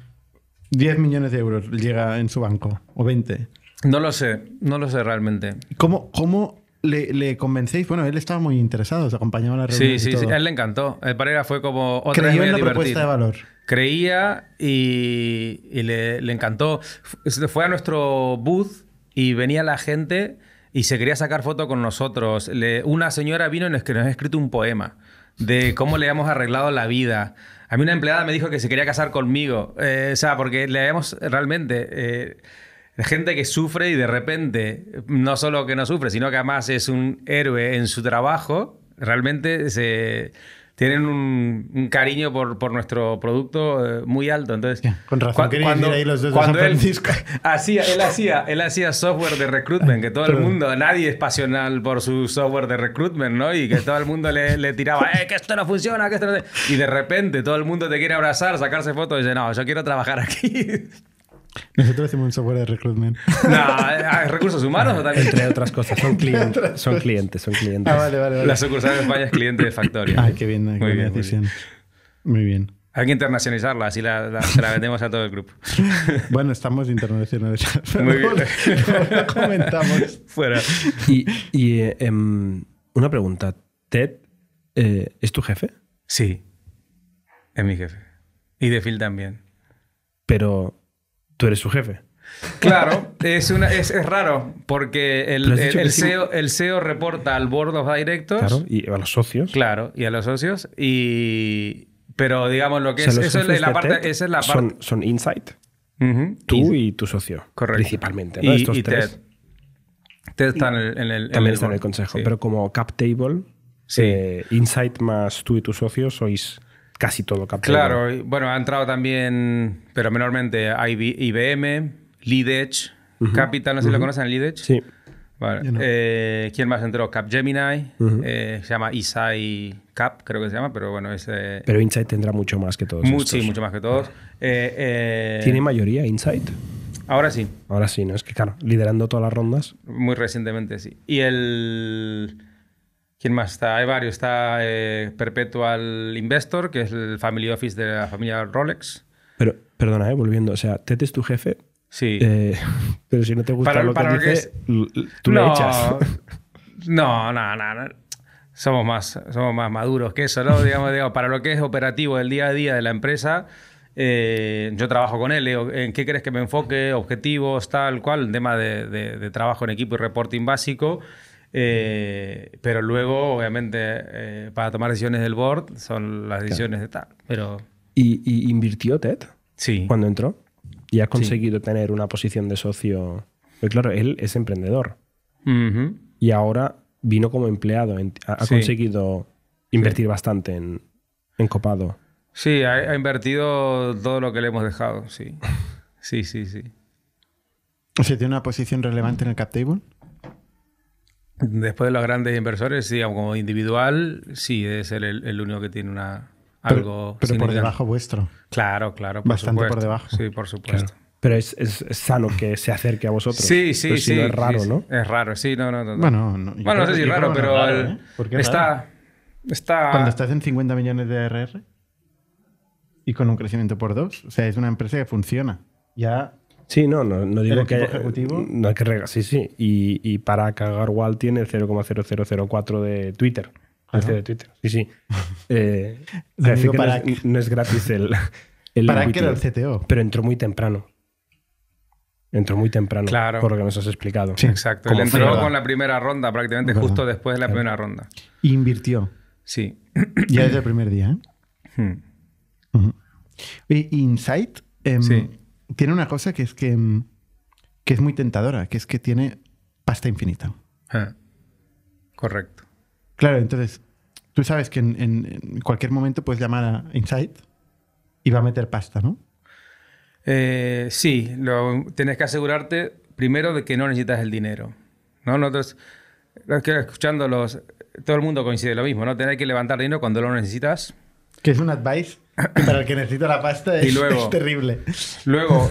10 millones de euros llega en su banco, o 20. No lo sé, no lo sé realmente. ¿Cómo le convencéis? Bueno, él estaba muy interesado, os acompañaba a la reunión. Sí, sí, sí, a él le encantó. Para él fue como otra vez. Creyó en la propuesta de valor. Creía y le encantó. Fue a nuestro booth y venía la gente y se quería sacar foto con nosotros. Una señora vino y nos ha escrito un poema de cómo le habíamos arreglado la vida. A mí una empleada me dijo que se quería casar conmigo. O sea, porque le habíamos realmente... gente que sufre y de repente, no solo que no sufre, sino que además es un héroe en su trabajo, realmente tienen un cariño por nuestro producto muy alto. Entonces, con razón, cuando ahí los dos cuando de San Francisco. Él hacía software de recruitment, que todo el mundo, nadie es pasional por su software de recruitment, ¿no? Y que todo el mundo le tiraba, que esto no funciona, que esto no... Y de repente todo el mundo te quiere abrazar, sacarse fotos y dice, no, yo quiero trabajar aquí. Nosotros hacemos un software de recruitment. No, recursos humanos o también. Entre otras cosas, son clientes. Ah, vale. La sucursal de España es cliente de Factorial. Ay, qué bien, muy bien, decisión. Muy bien. Hay que internacionalizarla, así se la vendemos a todo el grupo. Bueno, estamos internacionalizando. Muy bien. Lo comentamos. Fuera. Y una pregunta. Ted, ¿es tu jefe? Sí, es mi jefe. Y de Phil también. Pero... ¿Tú eres su jefe? Claro, es raro porque el CEO reporta al board of directors. Claro, y a los socios. Claro, y a los socios. Pero digamos lo que esa es la parte. Son Insight. Uh-huh. Tú y tu socio. Correcto. Principalmente. ¿No? Estos tres. Ted está en el consejo. Sí. Pero como cap table, sí. Insight más tú y tu socio sois... Casi todo captado. Claro, bueno, ha entrado también, pero menormente, IBM, Leadedge, Capital, no sé si lo conocen, Leadedge. Sí. Vale. You know. ¿Quién más entró? Capgemini, se llama Isai Cap, creo que se llama, pero bueno, es... Pero Insight tendrá mucho más que todos. Sí, mucho más que todos. ¿Tiene mayoría Insight? Ahora sí, ¿no? Es que claro, liderando todas las rondas. Muy recientemente, sí. Y ¿Quién más está? Hay varios. Está Perpetual Investor, que es el family office de la familia Rolex. Pero, perdona, volviendo. O sea, Ted es tu jefe. Sí. Pero si no te gusta lo que dice, tú lo echas. No. Somos más maduros que eso, ¿no? digamos, para lo que es operativo del día a día de la empresa, yo trabajo con él. ¿En qué crees que me enfoque? Objetivos, tal cual. El tema de trabajo en equipo y reporting básico. Pero luego, obviamente, para tomar decisiones del board son las decisiones de tal. Pero... ¿Y invirtió Ted? Sí. Cuando entró. Y ha conseguido tener una posición de socio. Pero claro, él es emprendedor. Uh-huh. Y ahora vino como empleado. Ha conseguido invertir bastante en Copado. Sí, ha invertido todo lo que le hemos dejado. Sí. Sí. O sea, ¿tiene una posición relevante en el cap table? Después de los grandes inversores, digamos, como individual, sí, es el único que tiene algo... Pero por debajo vuestro. Claro. Por debajo. Sí, por supuesto. Claro. Pero es sano que se acerque a vosotros. Sí. Es raro, sí, ¿no? Es raro, sí. No. Bueno, no sé si es raro, pero... Raro, ¿eh? ¿Por qué raro? Está... Cuando estás en 50 millones de ARR y con un crecimiento por 2, o sea, es una empresa que funciona. Ya... Sí, no digo que... ejecutivo. No hay que regar, sí. Y para cagar Wall tiene el 0,0004 de Twitter. Claro. El de Twitter, sí. Amigo, no es gratis el Parak era el CTO. Pero entró muy temprano. Claro. Por lo que nos has explicado. Sí, exacto. Él entró con la primera ronda prácticamente, ¿verdad? Justo después de la primera ronda. Y invirtió. Sí. Ya desde el primer día, ¿eh? Oye, Insight... sí. Tiene una cosa que es que es muy tentadora, que es que tiene pasta infinita. Correcto. Claro, entonces tú sabes que en cualquier momento puedes llamar a Insight y va a meter pasta, ¿no? Sí, tienes que asegurarte primero de que no necesitas el dinero, ¿no? Nosotros, escuchando todo el mundo coincide lo mismo, ¿no? Tener que levantar dinero cuando lo necesitas. Que es un advice Y para el que necesita la pasta es terrible. Luego,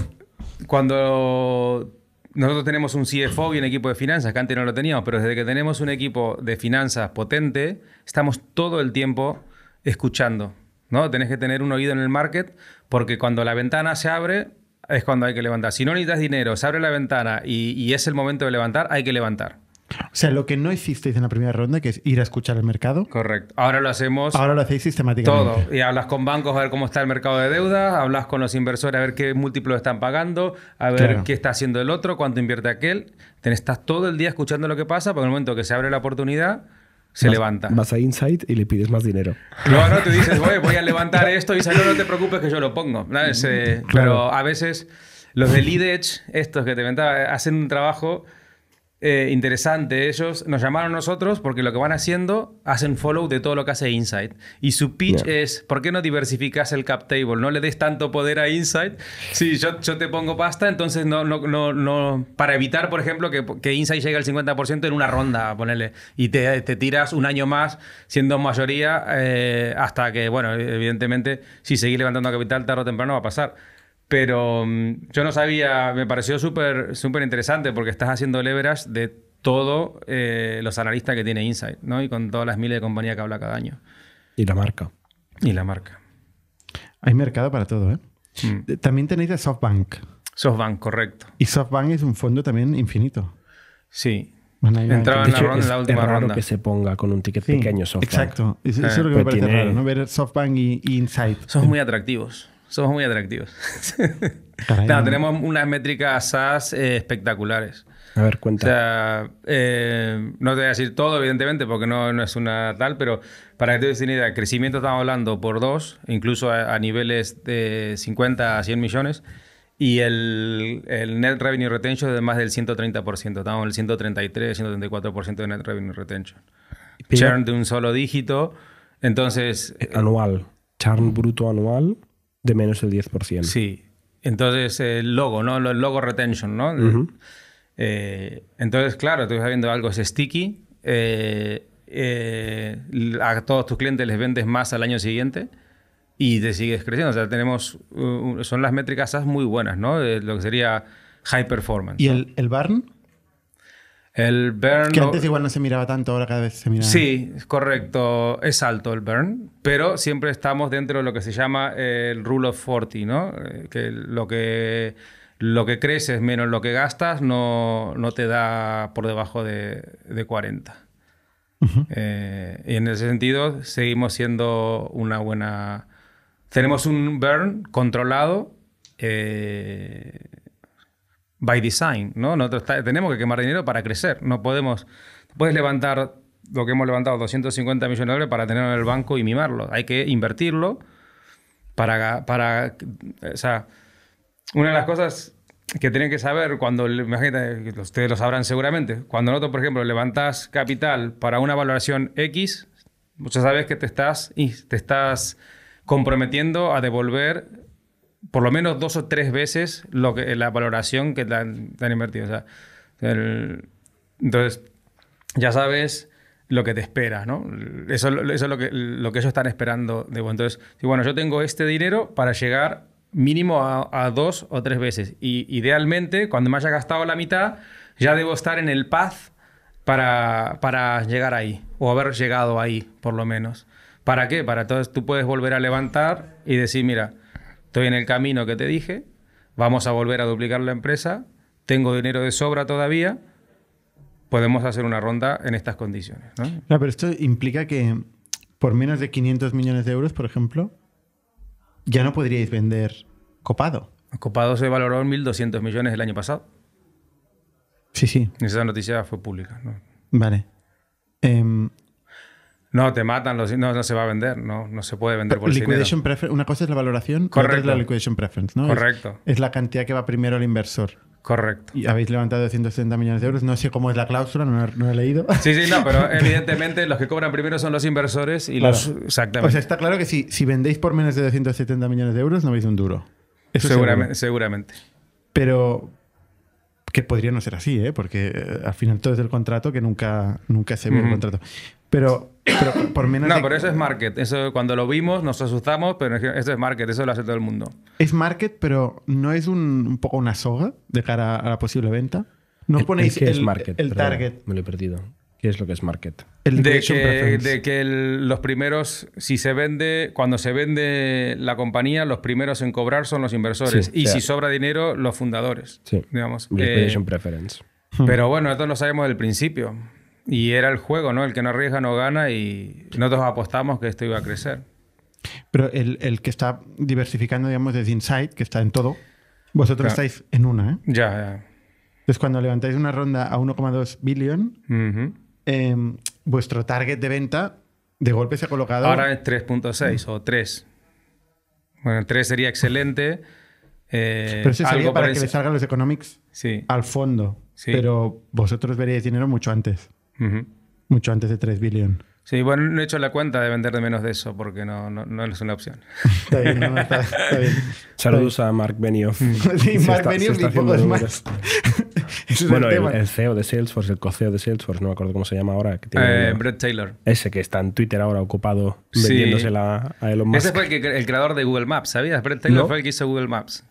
cuando nosotros tenemos un CFO y un equipo de finanzas, que antes no lo teníamos, pero desde que tenemos un equipo de finanzas potente, estamos todo el tiempo escuchando, ¿no? Tenés que tener un oído en el market, porque cuando la ventana se abre es cuando hay que levantar. Si no necesitas dinero, se abre la ventana y es el momento de levantar, hay que levantar. O sea, lo que no hicisteis en la primera ronda, que es ir a escuchar el mercado. Correcto. Ahora lo hacemos. Ahora lo hacéis sistemáticamente. Todo. Y hablas con bancos a ver cómo está el mercado de deuda, hablas con los inversores a ver qué múltiplos están pagando, a ver qué está haciendo el otro, cuánto invierte aquel. Estás todo el día escuchando lo que pasa, porque en el momento que se abre la oportunidad, se levanta. Vas a Insight y le pides más dinero. No, no, tú dices, voy a levantar esto, y dices, no, no te preocupes que yo lo pongo. ¿No? Pero a veces los de Lead Edge, estos que te comentaba, hacen un trabajo interesante. Ellos nos llamaron a nosotros porque lo que van haciendo, hacen follow de todo lo que hace Insight. Y su pitch es, ¿por qué no diversificas el cap table? No le des tanto poder a Insight. Sí, yo te pongo pasta, entonces no para evitar, por ejemplo, que Insight llegue al 50% en una ronda, ponele, y te tiras un año más siendo mayoría hasta que, bueno, evidentemente, si seguís levantando capital tarde o temprano va a pasar. Pero yo no sabía, me pareció súper interesante porque estás haciendo leverage de todos los analistas que tiene Insight, ¿no? Y con todas las miles de compañías que habla cada año. Y la marca. Y la marca. Hay mercado para todo, ¿eh? Mm. También tenéis a SoftBank. SoftBank, correcto. Y SoftBank es un fondo también infinito. Sí. Entraba en la última ronda. Es raro que se ponga con un ticket pequeño SoftBank. Exacto. Eso es lo que me parece raro, ¿no? Ver SoftBank y Insight. Son muy atractivos. Somos muy atractivos. No, tenemos unas métricas SaaS espectaculares. A ver, cuenta. O sea, no te voy a decir todo, evidentemente, porque no es una tal, pero para que te des una idea, crecimiento estamos hablando por 2, incluso a niveles de 50 a 100 millones, y el Net Revenue Retention es de más del 130%. Estamos en el 133, 134% de Net Revenue Retention. Churn de un solo dígito. Entonces... anual. Churn bruto anual... de menos del 10%. Sí. Entonces, el logo, ¿no? El logo retention, ¿no? Uh-huh. Entonces, claro, tú estás viendo algo, es sticky. A todos tus clientes les vendes más al año siguiente y te sigues creciendo. O sea, tenemos... son las métricas SaaS muy buenas, ¿no? Lo que sería high performance. ¿Y el burn? El burn... que antes igual no se miraba tanto, ahora cada vez se mira... Sí, correcto. Es alto el burn, pero siempre estamos dentro de lo que se llama el Rule of 40, ¿no? Que lo que creces menos lo que gastas no te da por debajo de 40. Uh-huh. Y en ese sentido seguimos siendo una buena... Tenemos un burn controlado... by design, ¿no? Nosotros tenemos que quemar dinero para crecer. No podemos... Puedes levantar lo que hemos levantado, $250 millones para tenerlo en el banco y mimarlo. Hay que invertirlo para... O sea, una de las cosas que tienen que saber cuando... Imagínate, ustedes lo sabrán seguramente. Cuando nosotros, por ejemplo, levantas capital para una valoración X, muchas veces que te estás comprometiendo a devolver... por lo menos 2 o 3 veces la valoración que te han invertido. O sea, entonces, ya sabes lo que te espera, ¿no? Eso es lo que ellos están esperando. Entonces, bueno, yo tengo este dinero para llegar mínimo a 2 o 3 veces. Y idealmente, cuando me haya gastado la mitad, ya debo estar en el path para llegar ahí. O haber llegado ahí, por lo menos. ¿Para qué? Para entonces tú puedes volver a levantar y decir, mira... estoy en el camino que te dije, vamos a volver a duplicar la empresa, tengo dinero de sobra todavía, podemos hacer una ronda en estas condiciones, ¿no? Claro, pero esto implica que por menos de 500 millones de euros, por ejemplo, ya no podríais vender Copado. Copado se valoró en 1.200 millones el año pasado. Sí, sí. Esa noticia fue pública, ¿no? Vale. No, te matan, no se va a vender, no se puede vender por el liquidation preference. Una cosa es la valoración, correcto, otra es la liquidation preference, ¿no? Correcto. Es la cantidad que va primero al inversor. Correcto. Y habéis levantado 270 millones de euros, no sé cómo es la cláusula, no he leído. Sí, sí, no, pero evidentemente los que cobran primero son los inversores y claro. Exactamente. O sea, está claro que si vendéis por menos de 270 millones de euros no veis un duro. Eso seguramente. Pero... que podría no ser así, ¿eh? Porque al final todo es del contrato que nunca se ve el contrato. Pero por menos no, pero eso es market. Eso cuando lo vimos nos asustamos, pero eso es market, eso lo hace todo el mundo. Es market, pero ¿no es un poco una soga de cara a la posible venta? ¿No el, ponéis el, que es market, el target? Me lo he perdido. ¿Qué es lo que es market? El de que los primeros, si se vende, cuando se vende la compañía, los primeros en cobrar son los inversores. Sí, y si sobra dinero, los fundadores. Sí, digamos. Liquidation preference. Pero bueno, esto lo sabemos del principio. Y era el juego, ¿no? El que no arriesga no gana y nosotros apostamos que esto iba a crecer. Pero el que está diversificando, digamos, desde Insight, que está en todo, vosotros claro. Estáis en una, ¿eh? Ya. Entonces, cuando levantáis una ronda a 1,2 billón, vuestro target de venta de golpe se ha colocado... Ahora es 3.6 o 3. Bueno, 3 sería excelente. Pero eso sería para que le salgan los economics al fondo. Sí. Pero vosotros veríais dinero mucho antes. Mucho antes de 3 billion. Sí, bueno, no he hecho la cuenta de vender de menos de eso porque no es una opción. Está bien, no, está bien. Saludos a Mark Benioff. Sí, Mark Benioff y pocos más. Es bueno, el CEO de Salesforce, el co-CEO de Salesforce, no me acuerdo cómo se llama ahora. Que tiene Brett Taylor. Ese que está en Twitter ahora ocupado vendiéndosela a Elon Musk. Ese fue el creador de Google Maps, ¿sabías? Brett Taylor fue el que hizo Google Maps.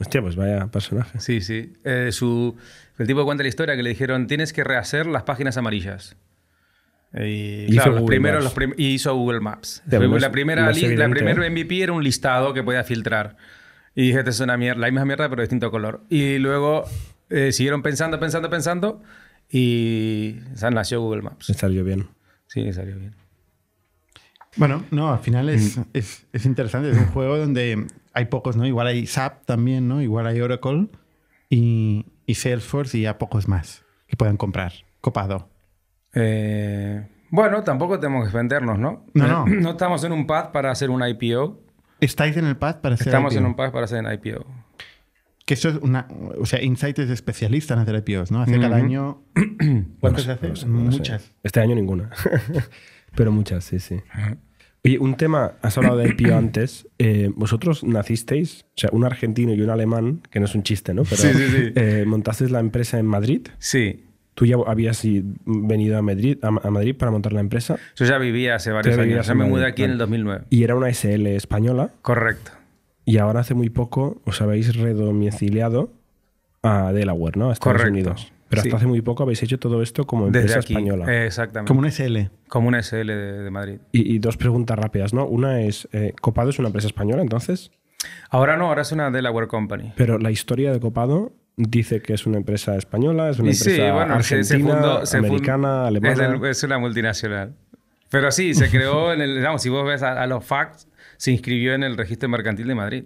Hostia, pues vaya personaje. Sí, sí. El tipo cuenta la historia que le dijeron tienes que rehacer las páginas amarillas. Y claro, hizo Google Maps. La primera MVP era un listado que podía filtrar. Y dije, esta es una mierda, la misma mierda pero de distinto color. Y luego siguieron pensando y nació Google Maps. Le salió bien. Sí, le salió bien. Bueno, no, al final es interesante. Es un juego donde hay pocos, ¿no? Igual hay SAP también, ¿no? Igual hay Oracle y Salesforce y a pocos más que puedan comprar. Copado. Bueno, tampoco tenemos que vendernos, ¿no? No. No estamos en un path para hacer un IPO. ¿Estáis en el path para hacer IPO? Estamos en un path para hacer un IPO. Que eso es una... O sea, Insight es especialista en hacer IPOs, ¿no? Hace cada año... ¿Cuántas se hace? Muchas. Este año ninguna. Pero muchas, sí. Oye, un tema... Has hablado de IPO antes. Vosotros nacisteis... O sea, un argentino y un alemán, que no es un chiste, ¿no? Pero, sí. ¿Montasteis la empresa en Madrid? Sí. ¿Tú ya habías venido a Madrid para montar la empresa? Yo ya vivía hace varios años. Me mudé aquí en el 2009. Y era una SL española. Correcto. Y ahora hace muy poco os habéis redomiciliado a Delaware, ¿no? A Estados Unidos. Pero hasta hace muy poco habéis hecho todo esto como empresa española. Exactamente. Como una SL. Como una SL de Madrid. Y dos preguntas rápidas, ¿no? Una es, ¿Copado es una empresa española entonces? Ahora no, ahora es una Delaware Company. Pero la historia de Copado... Dice que es una empresa española, es una empresa argentina, americana, alemana. Es una multinacional. Pero sí, se creó, si vos ves a los facts, se inscribió en el registro mercantil de Madrid.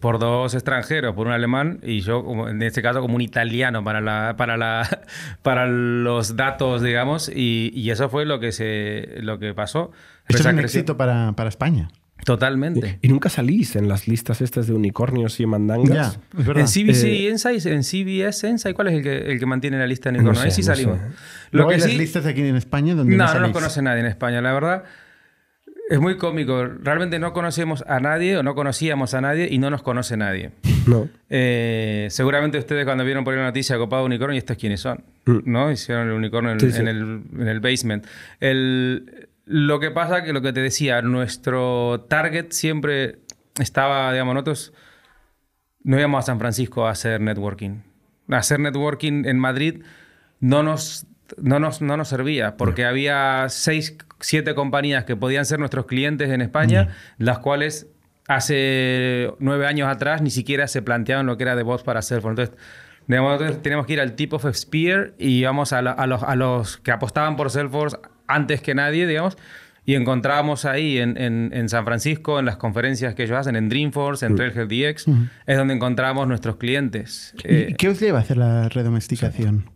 Por dos extranjeros, por un alemán y yo, en este caso, como un italiano para los datos, digamos. Y eso fue lo que pasó. Esto es un éxito para España. Totalmente. Y nunca salís en las listas estas de unicornios y mandangas. Ya, en CBS Insight, ¿cuál es el que mantiene la lista de unicornios? No sé, ahí sí salimos. No sé. Luego hay las listas aquí en España donde no salís. No conoce nadie en España, la verdad. Es muy cómico. Realmente no conocemos a nadie o no conocíamos a nadie y no nos conoce nadie. No. Seguramente ustedes cuando vieron por ahí la noticia Copado Unicornio, ¿y estos quiénes son? ¿No? Hicieron el unicornio en el basement. Lo que pasa que lo que te decía, nuestro target siempre estaba, digamos, nosotros no íbamos a San Francisco a hacer networking. Hacer networking en Madrid no nos servía porque había 6 o 7 compañías que podían ser nuestros clientes en España, las cuales hace 9 años atrás ni siquiera se planteaban lo que era DevOps para Salesforce. Entonces, nosotros teníamos que ir al tip of spear y íbamos a los que apostaban por Salesforce antes que nadie, digamos, y encontrábamos ahí en San Francisco, en las conferencias que ellos hacen, en Dreamforce, en Trailhead DX, es donde encontramos nuestros clientes. ¿Qué os lleva a hacer la redomesticación?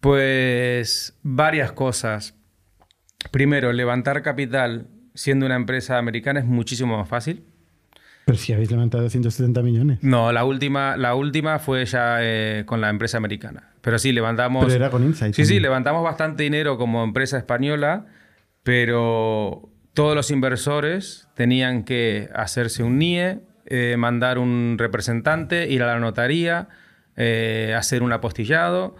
Pues varias cosas. Primero, levantar capital siendo una empresa americana es muchísimo más fácil. Pero si habéis levantado 170 millones. No, la última fue ya con la empresa americana. Pero sí, levantamos... Pero era con Insight. Sí, levantamos bastante dinero como empresa española, pero todos los inversores tenían que hacerse un NIE, mandar un representante, ir a la notaría, hacer un apostillado.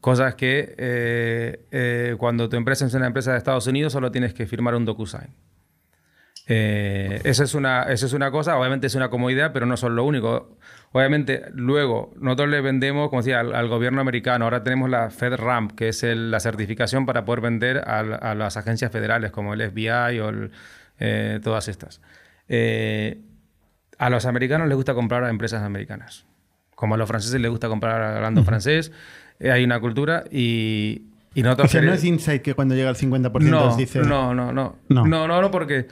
Cosas que cuando tu empresa es una empresa de Estados Unidos solo tienes que firmar un DocuSign. Eso es una cosa, obviamente es una comodidad, pero no son lo único. Obviamente luego nosotros le vendemos, como decía, al gobierno americano. Ahora tenemos la FedRAMP, que es la certificación para poder vender a las agencias federales como el FBI o todas estas. A los americanos les gusta comprar a empresas americanas, como a los franceses les gusta comprar hablando francés. Hay una cultura y nosotros... O sea, no es Insight que cuando llega al 50% no, dice... No, porque,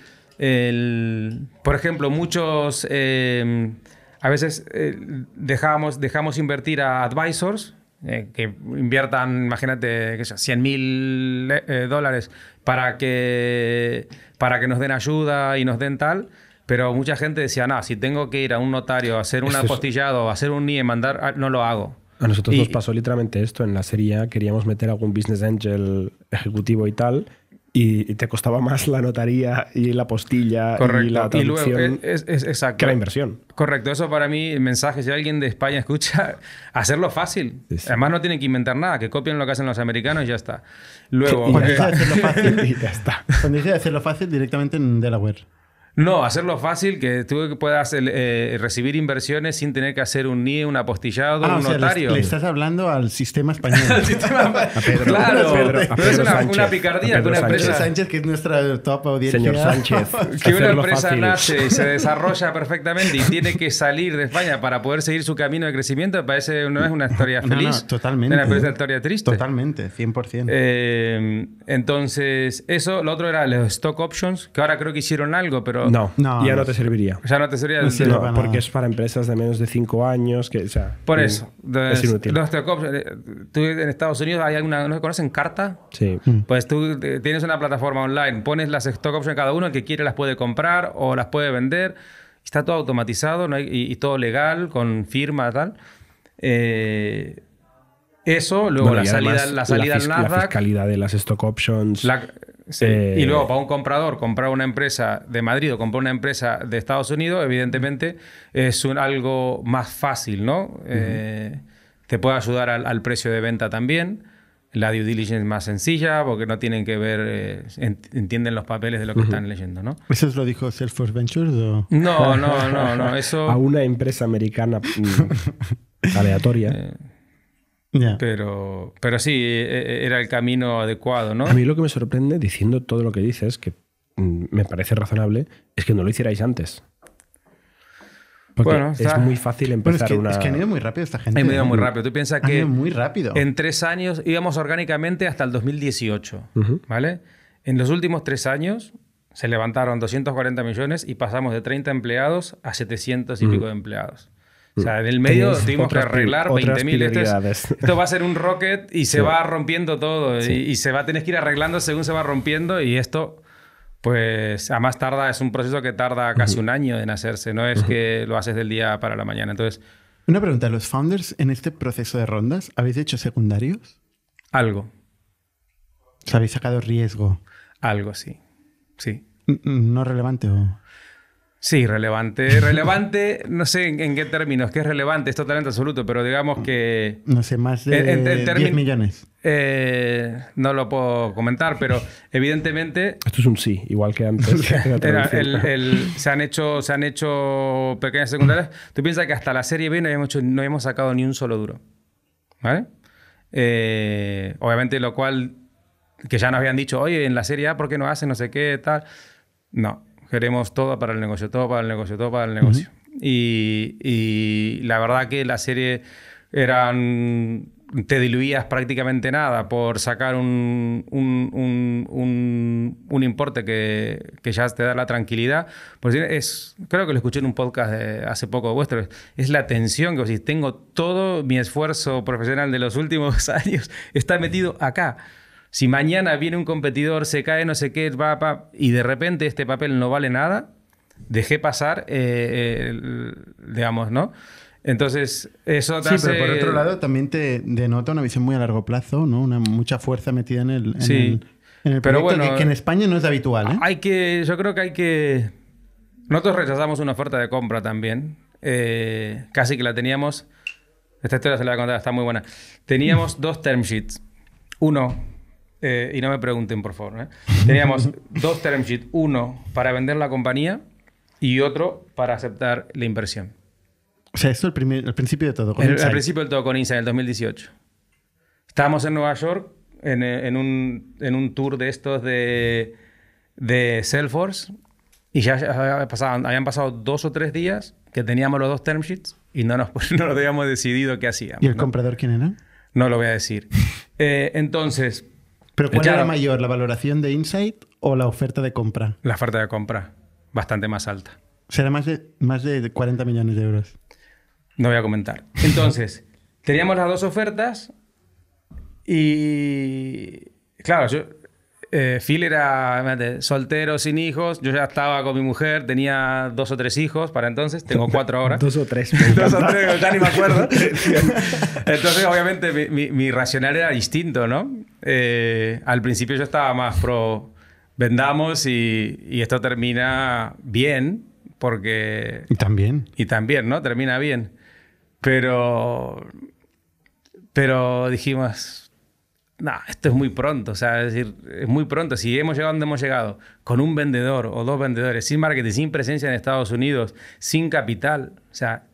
por ejemplo, muchos... a veces dejamos invertir a advisors que inviertan, imagínate, $100,000 para que nos den ayuda y nos den tal... Pero mucha gente decía, no, si tengo que ir a un notario, a hacer un apostillado, a hacer un NIE, mandar, no lo hago. A nosotros nos pasó literalmente esto. En la serie A queríamos meter algún business angel ejecutivo y tal, y te costaba más la notaría y la postilla y la traducción que la inversión. Correcto. Eso para mí, el mensaje, si alguien de España escucha, hacerlo fácil. Sí, sí. Además no tienen que inventar nada, que copien lo que hacen los americanos y ya está. Luego... Cuando dices hacerlo fácil, directamente en Delaware. No, hacerlo fácil, que tú puedas recibir inversiones sin tener que hacer un NIE, un apostillado, un notario. Le estás hablando al sistema español. Al sistema Pedro, claro, pero es una picardía que una empresa... Sánchez, que es nuestra top audiencia. Señor Sánchez. Que una empresa nace y se desarrolla perfectamente y tiene que salir de España para poder seguir su camino de crecimiento, parece no es una historia feliz. No, totalmente. Es una historia triste. Totalmente, 100%. Entonces, eso. Lo otro era los stock options, que ahora creo que hicieron algo, pero... No, ya no te serviría. O sea, no te serviría. No sirve para nada. Porque es para empresas de menos de 5 años. Que, o sea, por eso. Es inútil. Los TechOps, tú en Estados Unidos hay alguna, ¿no conocen Carta? Sí. Pues tú tienes una plataforma online, pones las stock options en cada uno, el que quiere las puede comprar o las puede vender. Está todo automatizado, ¿no? y todo legal, con firma y tal. Eso, luego bueno, la salida al Nasdaq. La fiscalidad de las stock options. Sí. Y luego, para un comprador, comprar una empresa de Madrid o comprar una empresa de Estados Unidos, evidentemente es algo más fácil, ¿no? Uh-huh. Te puede ayudar al precio de venta también. La due diligence es más sencilla porque no tienen que ver, entienden los papeles de lo que están leyendo, ¿no? ¿Eso lo dijo Salesforce Ventures? ¿O? No. Eso... A una empresa americana aleatoria. Yeah. Pero sí, era el camino adecuado, ¿no? A mí lo que me sorprende, diciendo todo lo que dices, que me parece razonable, es que no lo hicierais antes. Porque es muy fácil empezar es que han ido muy rápido esta gente. Han ido muy rápido. Tú piensas que muy rápido. En 3 años íbamos orgánicamente hasta el 2018, ¿vale? En los últimos 3 años se levantaron 240 millones y pasamos de 30 empleados a 700 y pico de empleados. O sea, en el medio tuvimos que arreglar 20.000. Esto va a ser un rocket y se va rompiendo todo. Sí. Y se va a tener que ir arreglando según se va rompiendo. Y esto, pues, además es un proceso que tarda casi un año en hacerse. No es que lo haces del día para la mañana. Entonces, una pregunta. ¿Los founders en este proceso de rondas habéis hecho secundarios? Algo. ¿Os habéis sacado riesgo? Algo, sí. ¿No relevante o...? Sí, relevante, no sé en qué términos, que es relevante, es totalmente absoluto, pero digamos que... No sé, más de 10 millones. No lo puedo comentar, pero evidentemente... Esto es un sí, igual que antes. Se han hecho pequeñas secundarias. Tú piensas que hasta la serie B no habíamos sacado ni un solo duro, ¿vale? Obviamente, lo cual, que ya nos habían dicho, oye, en la serie A, ¿por qué no hacen no sé qué, tal? No. Queremos todo para el negocio. Y la verdad que la serie te diluías prácticamente nada por sacar un importe que ya te da la tranquilidad. Pues creo que lo escuché en un podcast hace poco vuestro. Es la tensión que si tengo todo mi esfuerzo profesional de los últimos años está metido acá. Si mañana viene un competidor, se cae no sé qué, y de repente este papel no vale nada, dejé pasar, digamos, ¿no? Entonces, eso te hace... pero por otro lado también te denota una visión muy a largo plazo, ¿no? Mucha fuerza metida en el proyecto, pero bueno, que en España no es habitual, ¿eh? Yo creo que hay que... Nosotros rechazamos una oferta de compra también. Casi que la teníamos... Esta historia se la voy a contar, está muy buena. Teníamos dos term sheets. Uno, y no me pregunten, por favor, ¿eh? Teníamos dos term sheets. Uno para vender la compañía y otro para aceptar la inversión. O sea, esto al principio de todo, con Insight. Al principio de todo, con Insight, en el 2018. Estábamos en Nueva York en un tour de estos de Salesforce y ya habían pasado 2 o 3 días que teníamos los dos term sheets y no habíamos decidido qué hacíamos. ¿Y el comprador quién era? No lo voy a decir. Entonces... ¿Pero cuál era mayor, la valoración de Insight o la oferta de compra? La oferta de compra, bastante más alta. Será más de 40 millones de euros. No voy a comentar. Entonces, teníamos las dos ofertas y... Claro, yo... Phil era soltero, sin hijos. Yo ya estaba con mi mujer, tenía 2 o 3 hijos para entonces, tengo 4 ahora. 2 o 3. 2 o 3, ya ni me acuerdo. Entonces, obviamente, mi racional era distinto, ¿no? Al principio yo estaba más pro vendamos y esto termina bien, porque... Y también, ¿no? Termina bien. Pero dijimos... No, esto es muy pronto, o sea, es decir, es muy pronto. Si hemos llegado donde hemos llegado, con un vendedor o 2 vendedores, sin marketing, sin presencia en Estados Unidos, sin capital, o sea,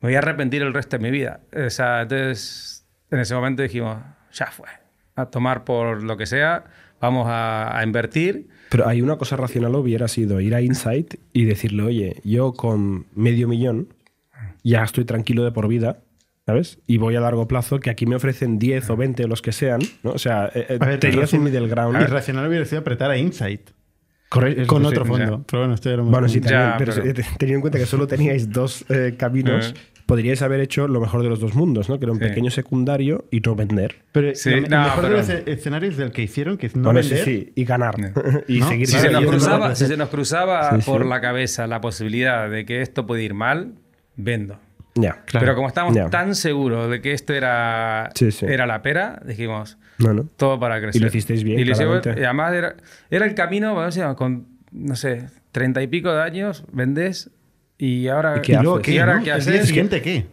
me voy a arrepentir el resto de mi vida. O sea, entonces, en ese momento dijimos, ya fue, a tomar por lo que sea, vamos a invertir. Pero hay una cosa racional, hubiera sido ir a Insight y decirle, oye, yo con $500,000 ya estoy tranquilo de por vida, ¿sabes? Y voy a largo plazo, que aquí me ofrecen 10 o 20 o los que sean, ¿no? O sea, tenías un middle ground. El racional hubiera sido apretar a Insight. Correcto. Con otro fondo. Ya. Pero bueno, esto era muy... Bueno, sí, también, pero teniendo en cuenta que solo teníais 2 caminos, podríais haber hecho lo mejor de los dos mundos, ¿no? Que era un pequeño secundario y no vender. Pero el mejor de los escenarios del que hicieron, que es no vender. Sí, y ganar. No. Y ¿no? seguir... Si se nos cruzaba por la cabeza la posibilidad de que esto puede ir mal, vendo. Yeah, claro. Pero como estábamos tan seguros de que esto era la pera, dijimos, todo para crecer. Y lo hicisteis bien, y además era el camino, bueno, con, no sé, 30 y pico de años, vendés y ahora... ¿Qué haces? ¿El día siguiente qué?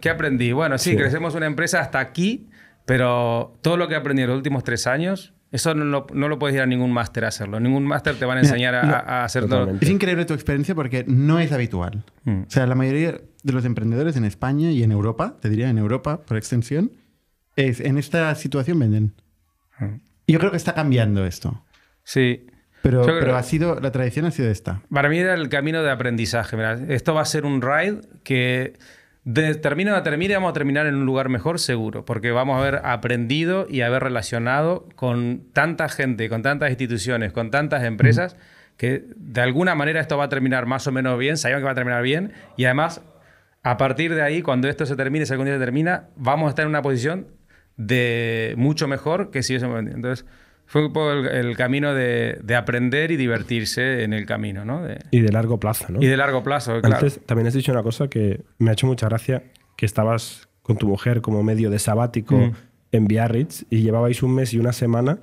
¿Qué aprendí? Bueno, sí, crecemos una empresa hasta aquí, pero todo lo que aprendí en los últimos 3 años... Eso no lo puedes ir a ningún máster a hacerlo. Ningún máster te van a enseñar a hacer todo. Es increíble tu experiencia porque no es habitual. O sea, la mayoría de los emprendedores en España y en Europa, te diría en Europa por extensión, en esta situación venden. Yo creo que está cambiando esto. Sí. Pero la tradición ha sido esta. Para mí era el camino de aprendizaje. Mira, esto va a ser un ride que... De término a término vamos a terminar en un lugar mejor seguro, porque vamos a haber aprendido y haber relacionado con tanta gente, con tantas instituciones, con tantas empresas, que de alguna manera esto va a terminar más o menos bien, sabemos que va a terminar bien, y además a partir de ahí, cuando esto se termine, si algún día se termina, vamos a estar en una posición de mucho mejor que si hubiésemos vendido. Entonces fue un poco el camino de aprender y divertirse en el camino, ¿no? Y de largo plazo, ¿no? Y de largo plazo, claro. Antes también has dicho una cosa que me ha hecho mucha gracia, que estabas con tu mujer como medio de sabático en Biarritz y llevabais 1 mes y 1 semana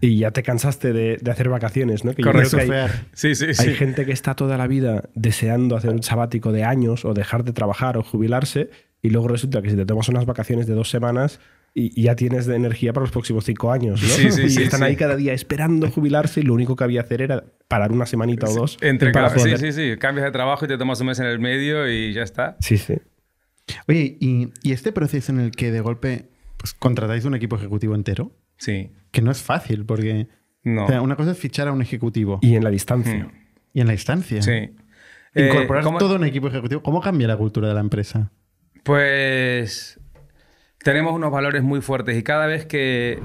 y ya te cansaste de hacer vacaciones, ¿no? Que correcto. Yo creo que hay gente que está toda la vida deseando hacer un sabático de años o dejar de trabajar o jubilarse y luego resulta que si te tomas unas vacaciones de 2 semanas... Y ya tienes de energía para los próximos 5 años, ¿no? Están ahí cada día esperando jubilarse y lo único que había que hacer era parar 1 semanita o 2. Cambias de trabajo y te tomas 1 mes en el medio y ya está. Sí, sí. Oye, ¿y este proceso en el que de golpe pues, contratáis un equipo ejecutivo entero? Sí. Que no es fácil porque... No. O sea, una cosa es fichar a un ejecutivo. Y en la distancia. Y en la distancia. Sí. Incorporar todo un equipo ejecutivo. ¿Cómo cambia la cultura de la empresa? Pues... Tenemos unos valores muy fuertes y cada vez que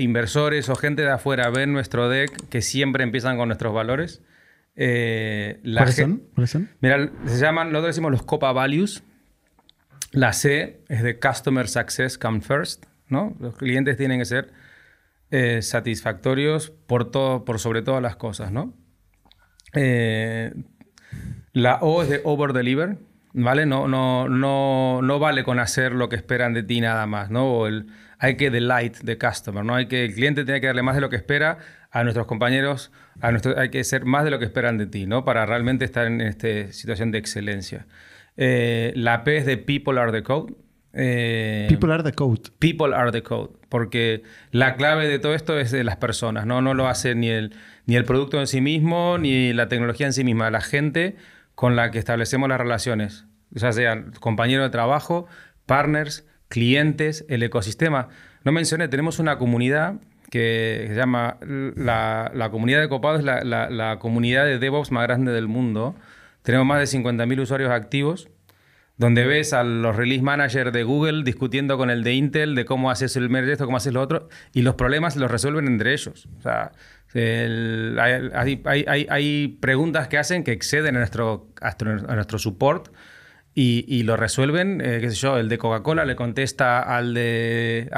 inversores o gente de afuera ven nuestro deck, que siempre empiezan con nuestros valores. ¿Cuáles son? Mira, se llaman, nosotros decimos los Copa Values. La C es de Customer Success Come First, ¿no? Los clientes tienen que ser satisfactorios por sobre todas las cosas, ¿no? La O es de Over Deliver. ¿Vale? No vale con hacer lo que esperan de ti nada más, ¿no? O hay que delight the customer, ¿no? El cliente tiene que darle más de lo que espera a nuestros compañeros, hay que ser más de lo que esperan de ti, ¿no? Para realmente estar en esta situación de excelencia. La P es de People are the Code. People are the code. People are the code. Porque la clave de todo esto es de las personas, ¿no? No lo hace ni el producto en sí mismo, ni la tecnología en sí misma. La gente con la que establecemos las relaciones. Ya sean compañeros de trabajo, partners, clientes, el ecosistema. No mencioné, tenemos una comunidad que se llama... La comunidad de Copado es la comunidad de DevOps más grande del mundo. Tenemos más de 50.000 usuarios activos, donde ves a los release managers de Google discutiendo con el de Intel de cómo haces el merge esto, cómo haces lo otro, y los problemas los resuelven entre ellos. O sea, hay preguntas que hacen que exceden a nuestro support y lo resuelven. Qué sé yo, el de Coca-Cola le contesta al de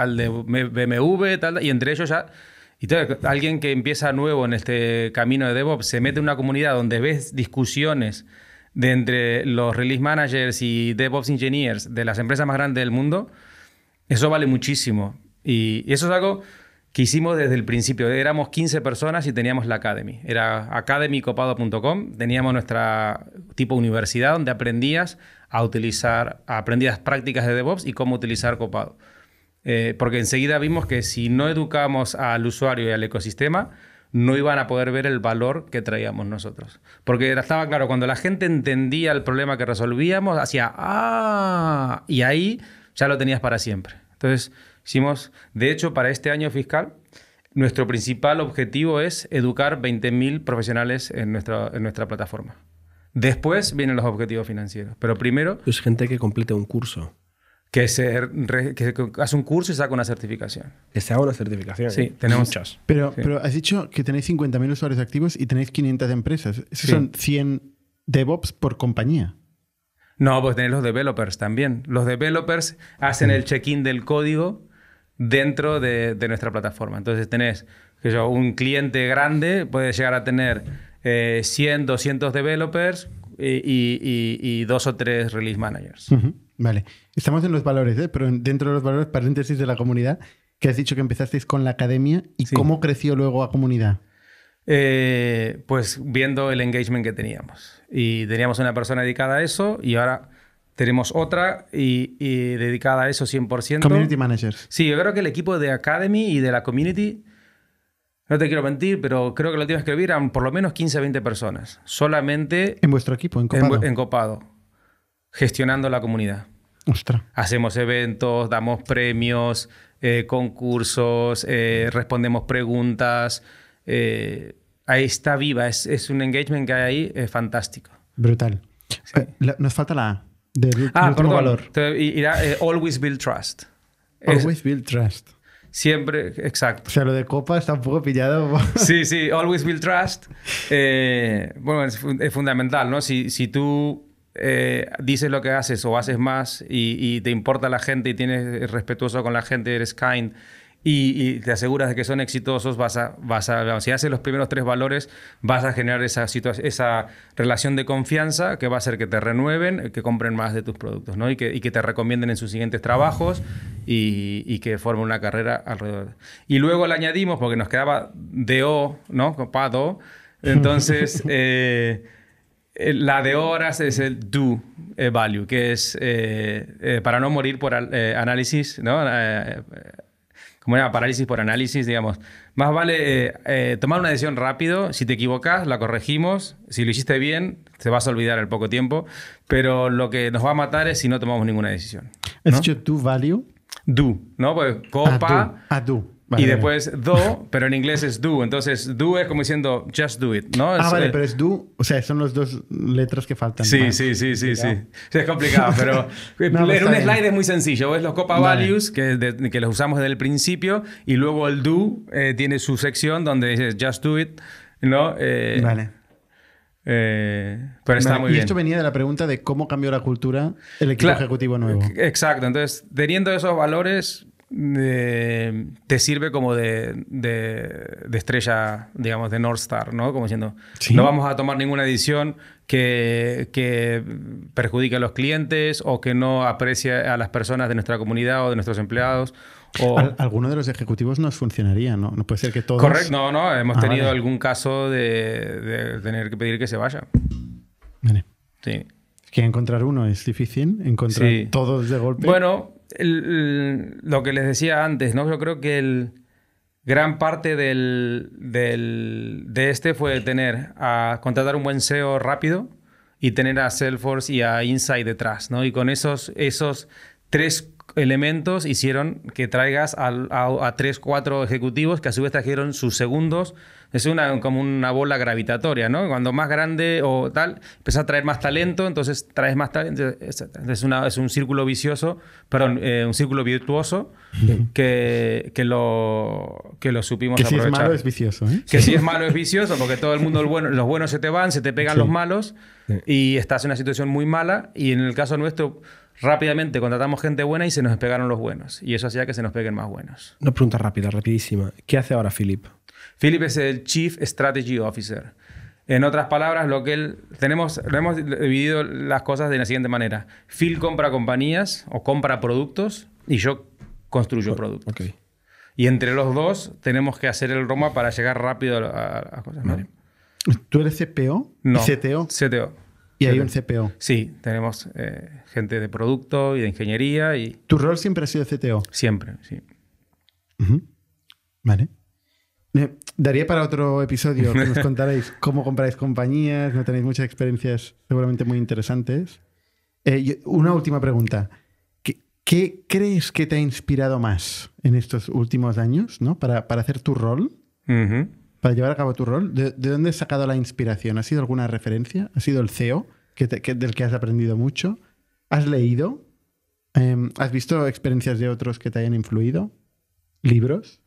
BMW, tal, y entre ellos ya... Y entonces, alguien que empieza nuevo en este camino de DevOps se mete en una comunidad donde ves discusiones de entre los release managers y DevOps engineers de las empresas más grandes del mundo. Eso vale muchísimo. Y eso es algo que hicimos desde el principio. Éramos 15 personas y teníamos la Academy. Era academycopado.com. Teníamos nuestra tipo universidad donde aprendías a utilizar, aprendías prácticas de DevOps y cómo utilizar Copado. Porque enseguida vimos que si no educamos al usuario y al ecosistema, no iban a poder ver el valor que traíamos nosotros. Porque estaba claro, cuando la gente entendía el problema que resolvíamos, hacía ¡ah! Y ahí ya lo tenías para siempre. Entonces hicimos, de hecho, para este año fiscal, nuestro principal objetivo es educar 20.000 profesionales en nuestra plataforma. Después vienen los objetivos financieros, pero primero... Es gente que complete un curso. Que hace un curso y saca una certificación. Sí, tenemos muchas. Pero has dicho que tenéis 50.000 usuarios activos y tenéis 500 empresas. Esos son 100 DevOps por compañía. No, pues tenéis los developers también. Los developers hacen el check-in del código dentro de nuestra plataforma. Entonces tenés un cliente grande, puede llegar a tener 100, 200 developers y 2 o 3 release managers. Uh-huh. Vale. Estamos en los valores, ¿eh? Pero dentro de los valores, paréntesis de la comunidad, que has dicho que empezasteis con la academia y cómo creció luego la comunidad. Pues viendo el engagement que teníamos. Y teníamos una persona dedicada a eso y ahora tenemos otra y dedicada a eso 100%. Community managers. Sí, yo creo que el equipo de Academy y de la community, no te quiero mentir, pero creo que lo tienes que ver, eran por lo menos 15 a 20 personas. Solamente... En vuestro equipo, en Copado. En Copado. Gestionando la comunidad. Ostras. Hacemos eventos, damos premios, concursos, respondemos preguntas. Ahí está viva. Es un engagement que hay ahí fantástico. Brutal. Sí. Nos falta la A del último valor. Always build trust. Always build trust. Siempre, exacto. O sea, lo de Copa está un poco pillado. Sí, always build trust. Bueno, es fundamental, ¿no? Si tú... dices lo que haces o haces más y te importa la gente y eres respetuoso con la gente, eres kind y te aseguras de que son exitosos, si haces los primeros 3 valores, vas a generar esa relación de confianza que va a hacer que te renueven, que compren más de tus productos, ¿no? y que te recomienden en sus siguientes trabajos y que formen una carrera alrededor. Y luego le añadimos, porque nos quedaba DO, ¿no? Copado. Entonces... la de horas es el do value, que es para no morir por análisis, ¿no? Como era parálisis por análisis, digamos. Más vale tomar una decisión rápido. Si te equivocas, la corregimos. Si lo hiciste bien, te vas a olvidar al poco tiempo. Pero lo que nos va a matar es si no tomamos ninguna decisión, ¿no? ¿Has dicho do value? Do, ¿no? Pues copa. Do. Vale, y después do, pero en inglés es do. Entonces, do es como diciendo just do it, ¿no? Pero es do, o sea, son las 2 letras que faltan. Sí. Es complicado, pero no, leer un slide es muy sencillo. Ves los Copa Values, que los usamos desde el principio, y luego el do tiene su sección donde dices just do it, ¿no? Pero está muy bien. Y esto venía de la pregunta de cómo cambió la cultura el equipo ejecutivo nuevo. Exacto. Entonces, teniendo esos valores... te sirve como de estrella, digamos, de North Star, ¿no? Como diciendo, no vamos a tomar ninguna decisión que perjudique a los clientes o que no aprecie a las personas de nuestra comunidad o de nuestros empleados. O... Alguno de los ejecutivos nos funcionaría, ¿no? No puede ser que todos... Correcto, no. Hemos tenido algún caso de tener que pedir que se vaya. Vale. Sí. Es que encontrar uno es difícil, encontrar todos de golpe. Bueno, lo que les decía antes, ¿no? Yo creo que gran parte de este fue tener a contratar un buen SEO rápido y tener a Salesforce y a Insight detrás, ¿no? Y con esos tres elementos hicieron que traigas a 3-4 ejecutivos que a su vez trajeron sus segundos. Es como una bola gravitatoria, ¿no? Cuando más grande o tal, empiezas a traer más talento, entonces traes más talento, es un círculo vicioso, perdón, un círculo virtuoso que lo supimos aprovechar. Que si es malo es vicioso, ¿eh? Que si es malo es vicioso, porque todo el mundo, los buenos se te van, se te pegan los malos y estás en una situación muy mala, y en el caso nuestro rápidamente contratamos gente buena y se nos pegaron los buenos, y eso hacía que se nos peguen más buenos. Una pregunta rapidísima. ¿Qué hace ahora Philip? Philip es el Chief Strategy Officer. En otras palabras, hemos dividido las cosas de la siguiente manera. Phil compra compañías o compra productos y yo construyo productos. Okay. Y entre los dos tenemos que hacer el roadmap para llegar rápido a cosas. Vale. ¿Tú eres CPO? No. ¿CTO? CTO. ¿Y hay un CPO? Sí, tenemos gente de producto y de ingeniería. Y... ¿Tu rol siempre ha sido CTO? Siempre, sí. Uh-huh. Vale. Daría para otro episodio que nos contaréis cómo compráis compañías, no tenéis muchas experiencias seguramente muy interesantes. Una última pregunta. ¿Qué crees que te ha inspirado más en estos últimos años, ¿no? para hacer tu rol, uh-huh, para llevar a cabo tu rol? ¿De dónde has sacado la inspiración? ¿Ha sido alguna referencia? ¿Ha sido el CEO del que has aprendido mucho? ¿Has leído? ¿Has visto experiencias de otros que te hayan influido? ¿Libros?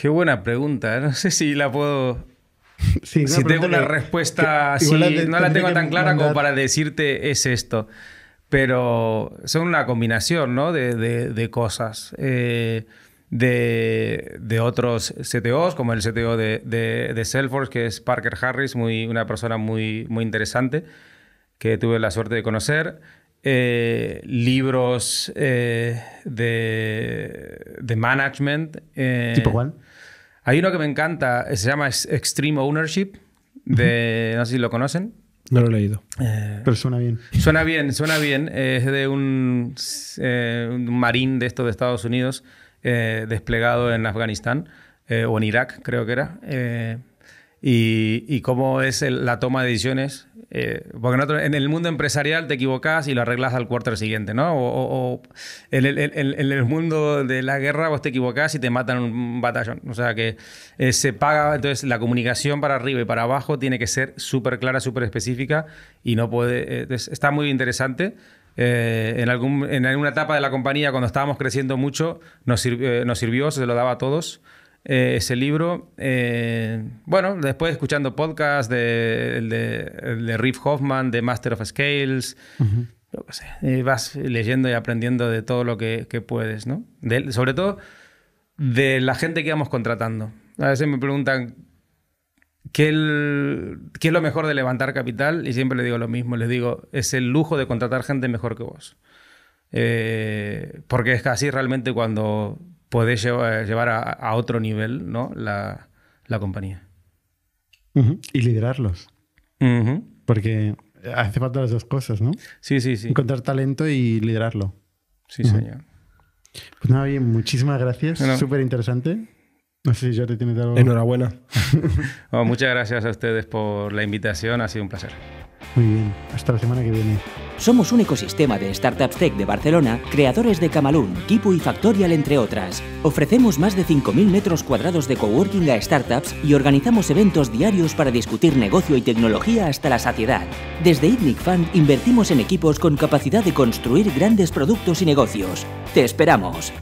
Qué buena pregunta. No sé si la puedo... Sí, si tengo una respuesta así, no la tengo tan clara como para decirte es esto. Pero son una combinación, ¿no? de cosas. De otros CTOs, como el CTO de Salesforce, que es Parker Harris, una persona muy, muy interesante que tuve la suerte de conocer. Libros de management. ¿Tipo cuál? Hay uno que me encanta, se llama Extreme Ownership, de, no sé si lo conocen. No lo he leído, pero suena bien. Suena bien. Es de un marín de estos de Estados Unidos desplegado en Afganistán o en Irak, creo que era. Y cómo es la toma de decisiones. Porque en el mundo empresarial te equivocás y lo arreglas al cuarto siguiente, ¿no? O en el mundo de la guerra vos te equivocás y te matan un batallón. O sea que se paga. Entonces la comunicación para arriba y para abajo tiene que ser súper clara, súper específica y no puede... está muy interesante. En alguna etapa de la compañía, cuando estábamos creciendo mucho, nos sirvió, se lo daba a todos. Ese libro, bueno, después escuchando podcasts de Riff Hoffman, de Master of Scales, uh-huh, yo qué sé, vas leyendo y aprendiendo de todo lo que puedes, ¿no? Sobre todo de la gente que vamos contratando. A veces me preguntan qué es lo mejor de levantar capital y siempre les digo lo mismo, les digo, es el lujo de contratar gente mejor que vos. Porque es así realmente cuando... podés llevar a otro nivel, ¿no? la compañía. Uh-huh. Y liderarlos. Uh-huh. Porque hace falta las dos cosas, ¿no? Sí. Encontrar talento y liderarlo. Sí, uh-huh, señor. Pues nada, bien, muchísimas gracias. Bueno. Súper interesante. No sé si yo te tienes algo... Enhorabuena. Bueno, muchas gracias a ustedes por la invitación. Ha sido un placer. Muy bien, hasta la semana que viene. Somos un ecosistema de Startups Tech de Barcelona, creadores de Camalún, Kipu y Factorial, entre otras. Ofrecemos más de 5.000 metros cuadrados de coworking a startups y organizamos eventos diarios para discutir negocio y tecnología hasta la saciedad. Desde Itnig Fund invertimos en equipos con capacidad de construir grandes productos y negocios. ¡Te esperamos!